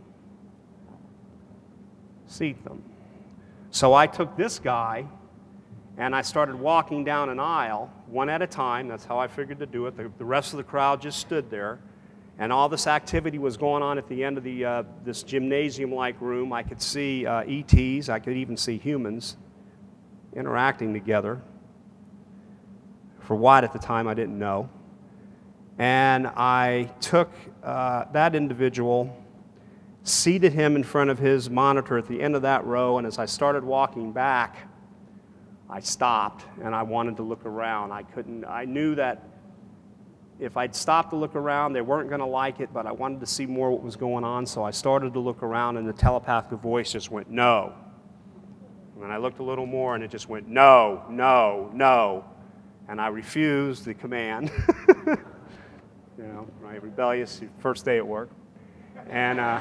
Seat them. So I took this guy and I started walking down an aisle one at a time. That's how I figured to do it. The, the rest of the crowd just stood there, and all this activity was going on at the end of the, uh, this gymnasium-like room. I could see uh, E Ts. I could even see humans interacting together For what at the time I didn't know. And I took uh, that individual, seated him in front of his monitor at the end of that row, and as I started walking back, I stopped and I wanted to look around. I couldn't, I knew that if I'd stopped to look around, they weren't going to like it, but I wanted to see more what was going on, so I started to look around and the telepathic voice just went, no. And then I looked a little more and it just went, no, no, no. And I refused the command. You know, right, rebellious, first day at work. And, uh,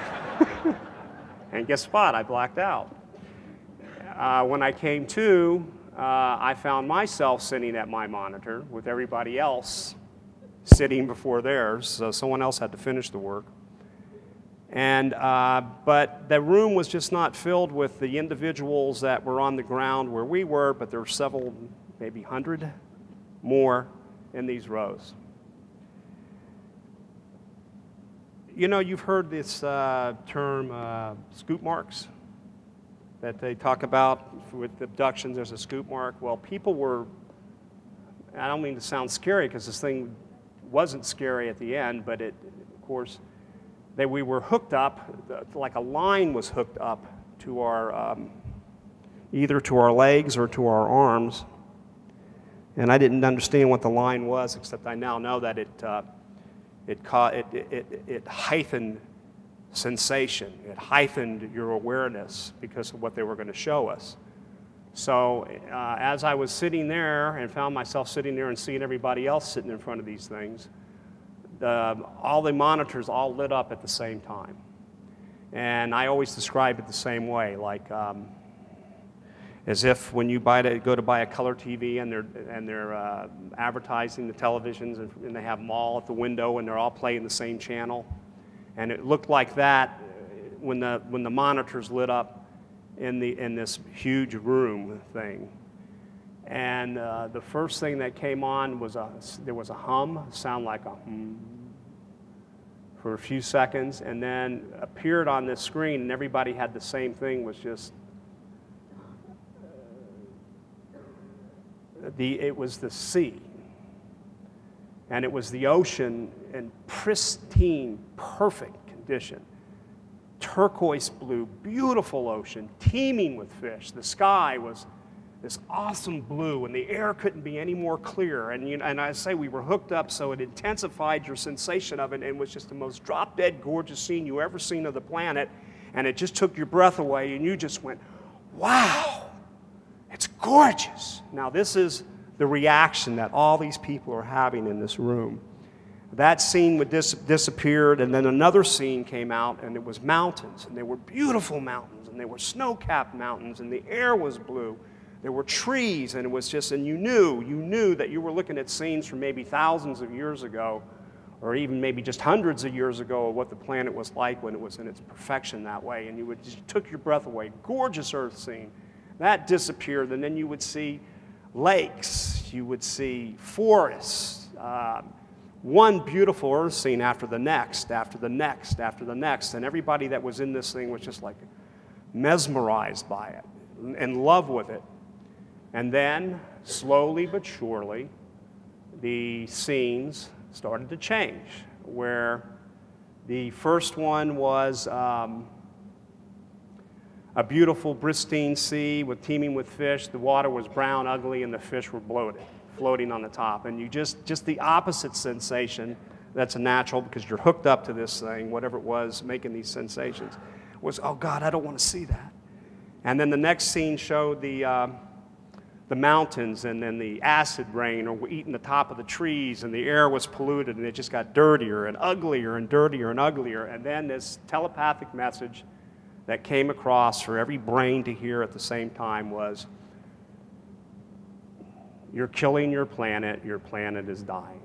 and guess what, I blacked out. Uh, when I came to, uh, I found myself sitting at my monitor with everybody else sitting before theirs, so someone else had to finish the work. And, uh, but the room was just not filled with the individuals that were on the ground where we were, but there were several, maybe a hundred more in these rows. You know, you've heard this uh, term, uh, scoop marks, that they talk about with abductions, there's a scoop mark. Well, people were, I don't mean to sound scary because this thing wasn't scary at the end, but it, of course, that we were hooked up, like a line was hooked up to our, um, either to our legs or to our arms. And I didn't understand what the line was, except I now know that it, uh, it, caught, it, it, it, it heightened sensation. It heightened your awareness because of what they were going to show us. So uh, as I was sitting there and found myself sitting there and seeing everybody else sitting in front of these things, the, all the monitors all lit up at the same time. And I always describe it the same way, like um, as if when you buy to, go to buy a color T V and they're, and they're uh, advertising the televisions and, and they have them all at the window and they're all playing the same channel. And it looked like that when the, when the monitors lit up in, the, in this huge room thing. And uh, the first thing that came on was a, there was a hum, sound like a hum for a few seconds, and then appeared on this screen and everybody had the same thing, was just The, it was the sea, and it was the ocean in pristine, perfect condition. Turquoise blue, beautiful ocean, teeming with fish. The sky was this awesome blue, and the air couldn't be any more clear. And, you know, and I say we were hooked up, so it intensified your sensation of it, and was just the most drop-dead gorgeous scene you ever seen of the planet. And it just took your breath away, and you just went, wow. It's gorgeous. Now, this is the reaction that all these people are having in this room. That scene would dis disappeared, and then another scene came out, and it was mountains, and they were beautiful mountains, and they were snow-capped mountains, and the air was blue. There were trees, and it was just, and you knew, you knew that you were looking at scenes from maybe thousands of years ago, or even maybe just hundreds of years ago, of what the planet was like when it was in its perfection that way, and you would just took your breath away. Gorgeous Earth scene. That disappeared, and then you would see lakes, you would see forests, uh, one beautiful Earth scene after the next, after the next, after the next, and everybody that was in this thing was just like mesmerized by it, in love with it. And then, slowly but surely, the scenes started to change, where the first one was um, a beautiful, pristine sea with teeming with fish. The water was brown, ugly, and the fish were bloated, floating on the top. And you just, just the opposite sensation that's natural because you're hooked up to this thing, whatever it was making these sensations, was, oh God, I don't want to see that. And then the next scene showed the, uh, the mountains and then the acid rain or eating the top of the trees and the air was polluted and it just got dirtier and uglier and dirtier and uglier. And then this telepathic message that came across for every brain to hear at the same time was, you're killing your planet, your planet is dying.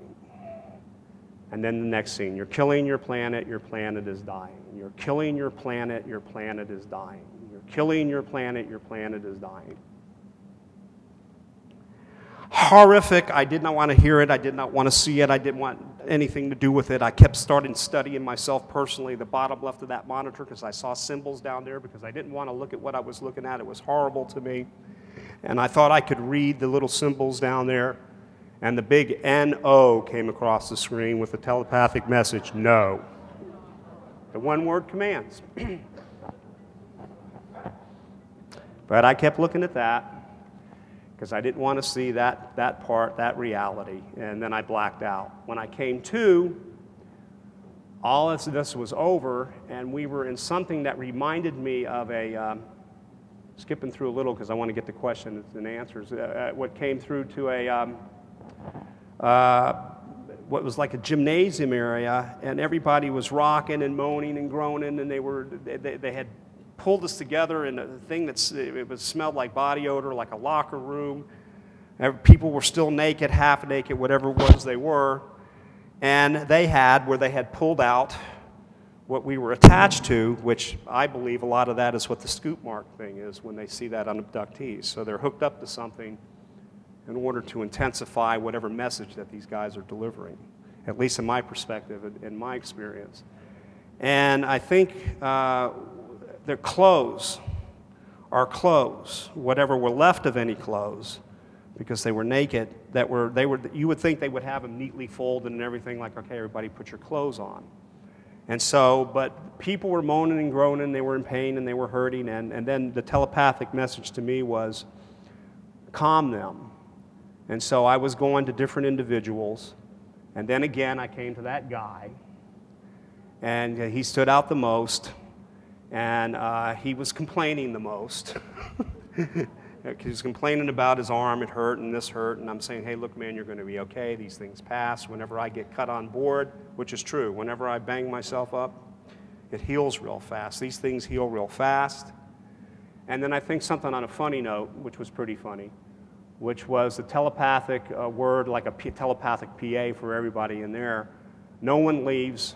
And then the next scene, you're killing your planet, your planet is dying. You're killing your planet, your planet is dying. You're killing your planet, your planet is dying. Horrific, I did not want to hear it, I did not want to see it, I didn't want anything to do with it. I kept starting studying myself personally, the bottom left of that monitor, because I saw symbols down there because I didn't want to look at what I was looking at. It was horrible to me. And I thought I could read the little symbols down there. and the big N O came across the screen with a telepathic message, no. The one-word commands. But I kept looking at that because I didn't want to see that, that part, that reality, and then I blacked out. When I came to, all of this was over, and we were in something that reminded me of a, um, skipping through a little because I want to get the questions and answers, uh, what came through to a, um, uh, what was like a gymnasium area, and everybody was rocking and moaning and groaning, and they were, they, they had pulled us together in a thing that's, it was smelled like body odor, like a locker room. People were still naked, half naked, whatever it was they were. And they had, where they had pulled out what we were attached to, which I believe a lot of that is what the scoop mark thing is when they see that on abductees. So they're hooked up to something in order to intensify whatever message that these guys are delivering, at least in my perspective, in my experience. And I think uh, their clothes, our clothes, whatever were left of any clothes, because they were naked, that were, they were, you would think they would have them neatly folded and everything, like, okay, everybody put your clothes on. And so, but people were moaning and groaning, they were in pain and they were hurting, and, and then the telepathic message to me was, calm them. And so I was going to different individuals, and then again I came to that guy, and he stood out the most, and uh, he was complaining the most. He was complaining about his arm, it hurt, and this hurt, and I'm saying, hey, look, man, you're going to be okay. These things pass. Whenever I get cut on board, which is true, whenever I bang myself up, it heals real fast. These things heal real fast. And then I think something on a funny note, which was pretty funny, which was the telepathic uh, word, like a P telepathic P A for everybody in there. No one leaves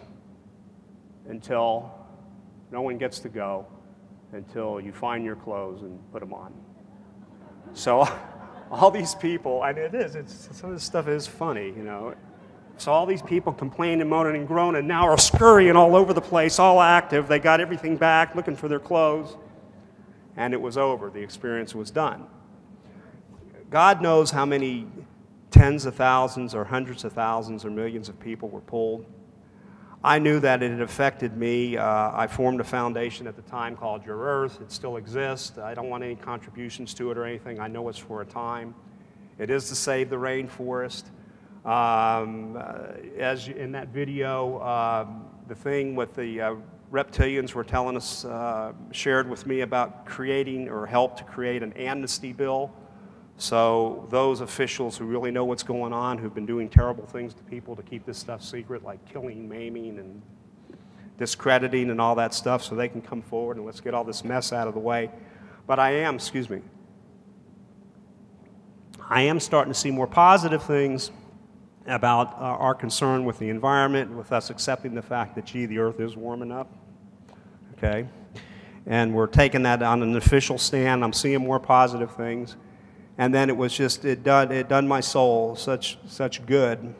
until, no one gets to go until you find your clothes and put them on. So all these people, and it is, it's, some of this stuff is funny, you know. So all these people complaining, moaning, and groaning now are scurrying all over the place, all active. They got everything back, looking for their clothes, and it was over. The experience was done. God knows how many tens of thousands or hundreds of thousands or millions of people were pulled. I knew that it had affected me. Uh, I formed a foundation at the time called Your Earth. It still exists. I don't want any contributions to it or anything. I know it's for a time. It is to save the rainforest. Um, uh, as in that video, uh, the thing with the uh, reptilians were telling us, uh, shared with me about creating or helped to create an amnesty bill. So those officials who really know what's going on, who've been doing terrible things to people to keep this stuff secret, like killing, maiming, and discrediting and all that stuff, so they can come forward and let's get all this mess out of the way. But I am, excuse me, I am starting to see more positive things about uh, our concern with the environment, with us accepting the fact that, gee, the Earth is warming up, okay? And we're taking that on an official stand. I'm seeing more positive things. And then it was just, it done, it done my soul such, such good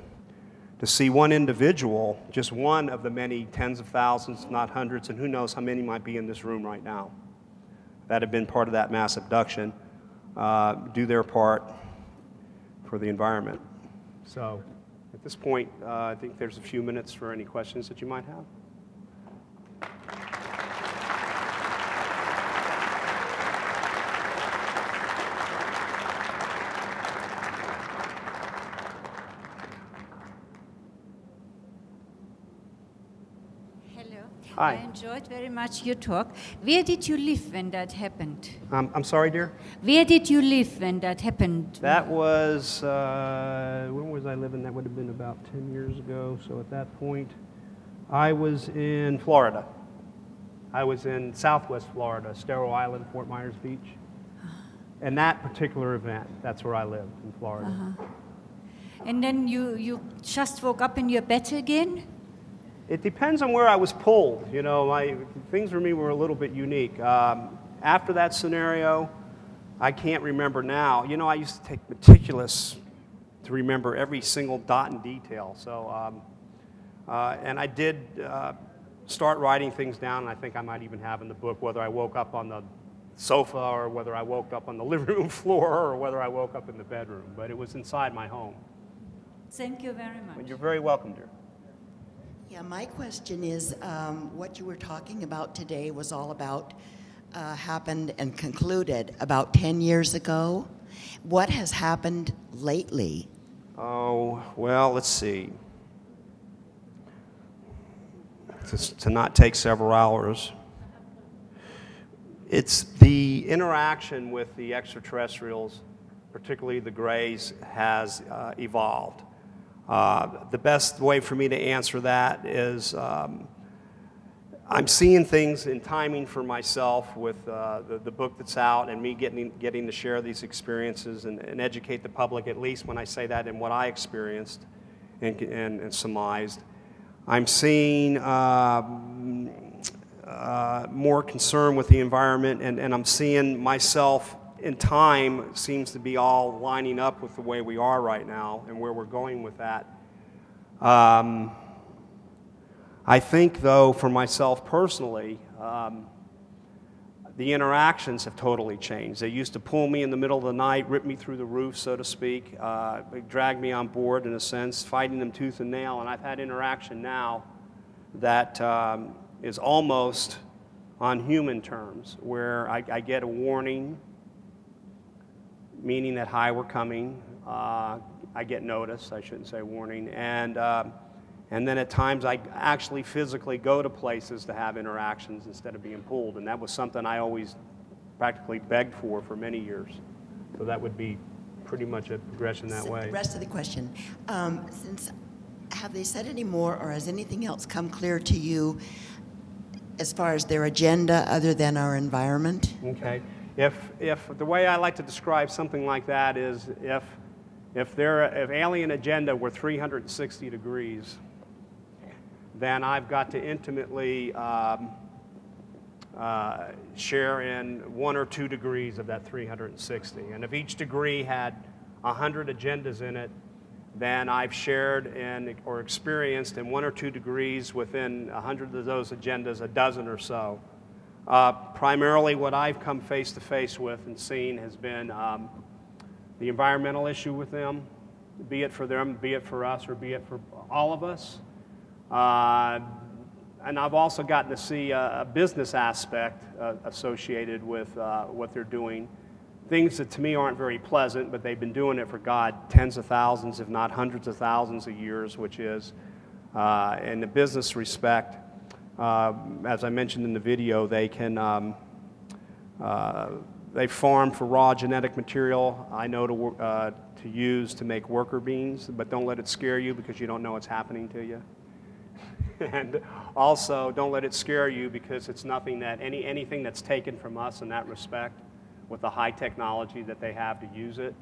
to see one individual, just one of the many tens of thousands, if not hundreds, and who knows how many might be in this room right now that have been part of that mass abduction, uh, do their part for the environment. So at this point, uh, I think there's a few minutes for any questions that you might have. Hi. I enjoyed very much your talk. Where did you live when that happened? Um, I'm sorry, dear? Where did you live when that happened? That was, uh, when was I living? That would have been about ten years ago. So at that point, I was in Florida. I was in southwest Florida, Stero Island, Fort Myers Beach. And that particular event, that's where I lived, in Florida. Uh-huh. And then you, you just woke up in your bed again? It depends on where I was pulled. You know, my, things for me were a little bit unique. Um, after that scenario, I can't remember now. You know, I used to take meticulous to remember every single dot and detail. So, um, uh, and I did uh, start writing things down, and I think I might even have in the book whether I woke up on the sofa or whether I woke up on the living room floor or whether I woke up in the bedroom. But it was inside my home. Thank you very much. Well, you're very welcome, dear. Yeah, my question is, um, what you were talking about today was all about uh, happened and concluded about ten years ago. What has happened lately? Oh, well, let's see. To, to not take several hours. It's the interaction with the extraterrestrials, particularly the Greys, has uh, evolved. Uh, the best way for me to answer that is um, I'm seeing things in timing for myself with uh, the, the book that's out and me getting, getting to share these experiences and, and educate the public, at least when I say that and what I experienced and, and, and surmised. I'm seeing uh, uh, more concern with the environment, and, and I'm seeing myself in time seems to be all lining up with the way we are right now and where we're going with that. Um, I think, though, for myself personally, um, the interactions have totally changed. They used to pull me in the middle of the night, rip me through the roof, so to speak, uh, drag me on board in a sense, fighting them tooth and nail. And I've had interaction now that um, is almost on human terms, where I, I get a warning, meaning that, hi, we're coming. Uh, I get notice, I shouldn't say warning. And, uh, and then at times I actually physically go to places to have interactions instead of being pulled. And that was something I always practically begged for for many years. So that would be pretty much a progression that so way. The rest of the question. Um, since, have they said any more, or has anything else come clear to you as far as their agenda other than our environment? Okay. If, if the way I like to describe something like that is if, if, their, if alien agenda were three hundred sixty degrees, then I've got to intimately um, uh, share in one or two degrees of that three hundred sixty. And if each degree had one hundred agendas in it, then I've shared in or experienced in one or two degrees within one hundred of those agendas, a dozen or so. Uh, primarily what I've come face to face with and seen has been um, the environmental issue with them, be it for them, be it for us, or be it for all of us. Uh, and I've also gotten to see a, a business aspect uh, associated with uh, what they're doing. Things that to me aren't very pleasant, but they've been doing it for, God, tens of thousands, if not hundreds of thousands of years, which is, uh, in the business respect, Uh, as I mentioned in the video, they can, um, uh, they farm for raw genetic material, I know, to, uh, to use to make worker beans, but don't let it scare you because you don't know what's happening to you. And also, don't let it scare you because it's nothing that, any, anything that's taken from us in that respect, with the high technology that they have to use it,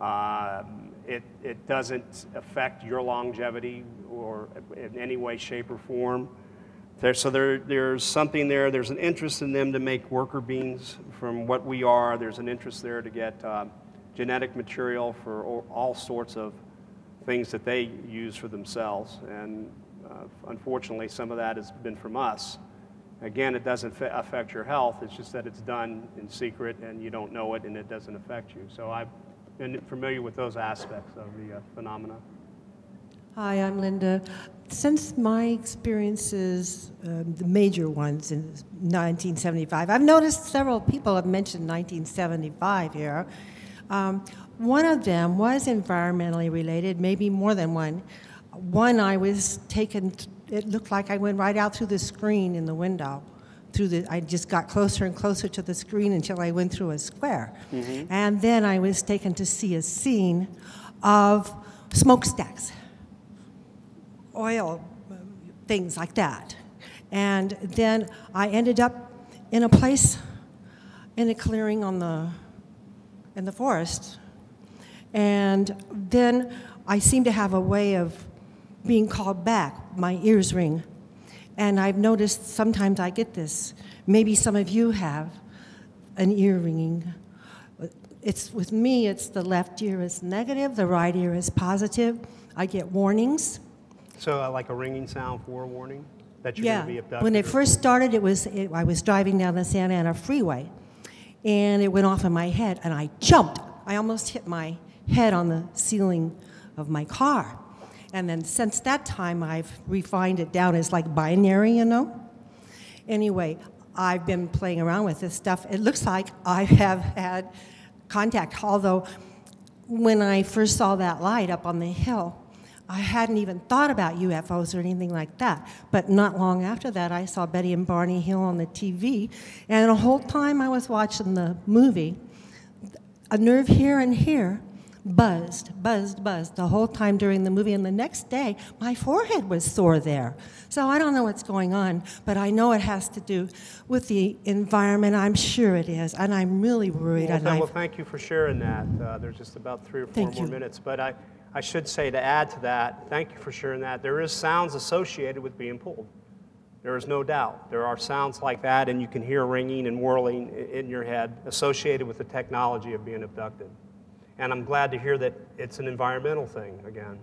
uh, it, it doesn't affect your longevity or in any way, shape, or form. There, so there, there's something there. There's an interest in them to make worker beans from what we are. There's an interest there to get uh, genetic material for all sorts of things that they use for themselves. And uh, unfortunately, some of that has been from us. Again, it doesn't affect your health. It's just that it's done in secret and you don't know it and it doesn't affect you. So I've been familiar with those aspects of the uh, phenomena. Hi, I'm Linda. Since my experiences, uh, the major ones in nineteen seventy-five, I've noticed several people have mentioned nineteen seventy-five here. Um, one of them was environmentally related, maybe more than one. One I was taken, it looked like I went right out through the screen in the window. Through the, I just got closer and closer to the screen until I went through a square. Mm-hmm. And then I was taken to see a scene of smokestacks. Oil, things like that. And then I ended up in a place, in a clearing on the, in the forest. And then I seem to have a way of being called back. My ears ring. And I've noticed sometimes I get this. Maybe some of you have an ear ringing. It's with me, it's the left ear is negative, the right ear is positive. I get warnings. So uh, like a ringing sound for a warning that you're yeah. going to be abducted? When it first started, it was it, I was driving down the Santa Ana freeway, and it went off in my head, and I jumped. I almost hit my head on the ceiling of my car. And then since that time, I've refined it down as like binary, you know? Anyway, I've been playing around with this stuff. It looks like I have had contact, although when I first saw that light up on the hill, I hadn't even thought about U F Os or anything like that. But not long after that, I saw Betty and Barney Hill on the T V, and the whole time I was watching the movie, a nerve here and here buzzed, buzzed, buzzed the whole time during the movie, and the next day, my forehead was sore there. So I don't know what's going on, but I know it has to do with the environment. I'm sure it is, and I'm really worried. Well, well thank you for sharing that. Uh, there's just about three or four more minutes, but I, I should say to add to that, thank you for sharing that. There is sounds associated with being pulled. There is no doubt. There are sounds like that, and you can hear ringing and whirling in your head associated with the technology of being abducted. And I'm glad to hear that it's an environmental thing again.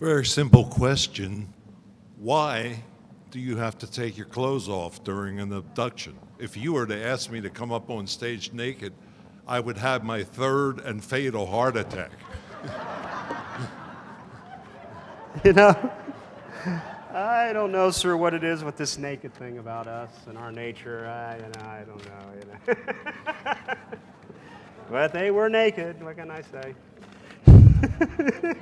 Very simple question. Why do you have to take your clothes off during an abduction? If you were to ask me to come up on stage naked, I would have my third and fatal heart attack. You know, I don't know, sir, what it is with this naked thing about us and our nature. I, you know, I don't know. You know. But they were naked. What can I say? The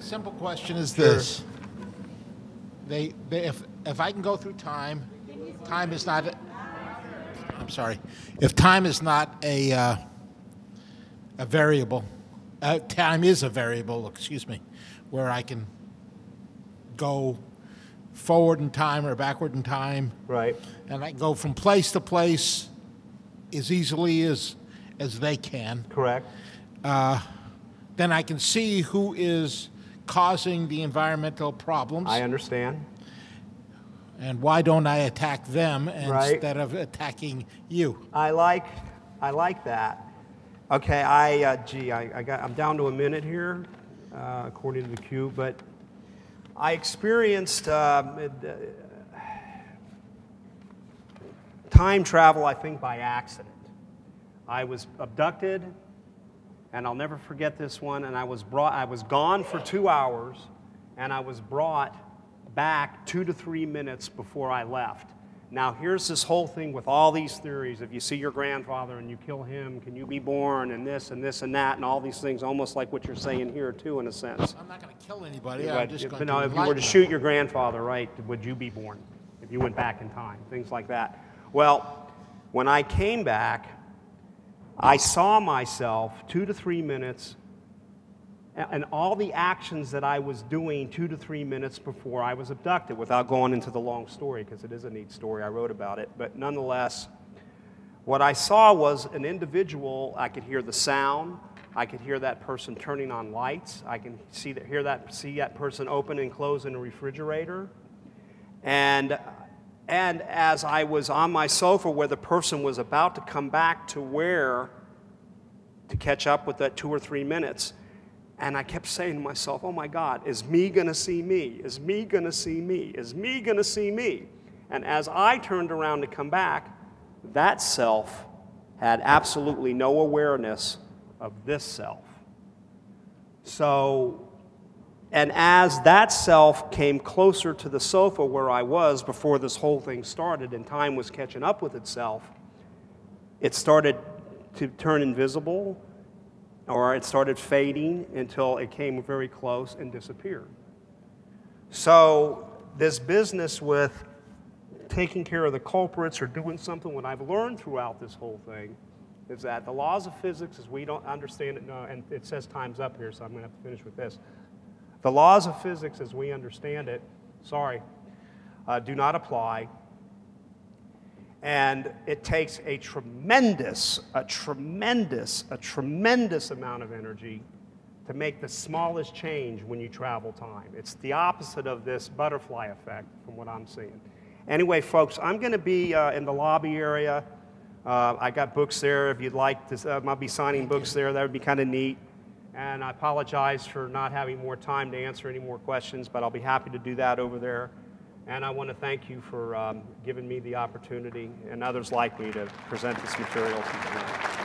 simple question is this: sure. they, they, if if I can go through time, time is not. A, I'm sorry. If time is not a uh, a variable. Uh, time is a variable, excuse me, where I can go forward in time or backward in time. Right. And I can go from place to place as easily as, as they can. Correct. Uh, then I can see who is causing the environmental problems. I understand. And why don't I attack them right. instead of attacking you? I like, I like that. Okay, I, uh, gee, I, I got, I'm down to a minute here, uh, according to the queue, but I experienced uh, uh, time travel, I think, by accident. I was abducted, and I'll never forget this one, and I was brought, I was gone for two hours, and I was brought back two to three minutes before I left. Now, here's this whole thing with all these theories. If you see your grandfather and you kill him, can you be born, and this and this and that, and all these things, almost like what you're saying here, too, in a sense. I'm not going to kill anybody. Yeah, I'm just going to no, if you were to shoot your grandfather, right, would you be born if you went back in time? Things like that. Well, when I came back, I saw myself two to three minutes and all the actions that I was doing two to three minutes before I was abducted, without going into the long story, because it is a neat story. I wrote about it. But nonetheless, what I saw was an individual. I could hear the sound. I could hear that person turning on lights. I can see that, hear that, see that person open and close in a refrigerator. And, and as I was on my sofa where the person was about to come back to where to catch up with that two or three minutes, and I kept saying to myself, oh my God, is me gonna see me? Is me gonna see me? Is me gonna see me? And as I turned around to come back, that self had absolutely no awareness of this self. So, and as that self came closer to the sofa where I was before this whole thing started and time was catching up with itself, it started to turn invisible, or it started fading until it came very close and disappeared. So this business with taking care of the culprits or doing something, what I've learned throughout this whole thing is that the laws of physics, as we don't understand it, no, and it says time's up here, so I'm gonna have to finish with this. The laws of physics as we understand it, sorry, uh, do not apply. And it takes a tremendous, a tremendous, a tremendous amount of energy to make the smallest change when you travel time. It's the opposite of this butterfly effect from what I'm seeing. Anyway, folks, I'm going to be uh, in the lobby area. Uh, I got books there if you'd like to. Uh, I'll be signing books there. That would be kind of neat. And I apologize for not having more time to answer any more questions, but I'll be happy to do that over there. And I want to thank you for um, giving me the opportunity and others like me to present this material to you.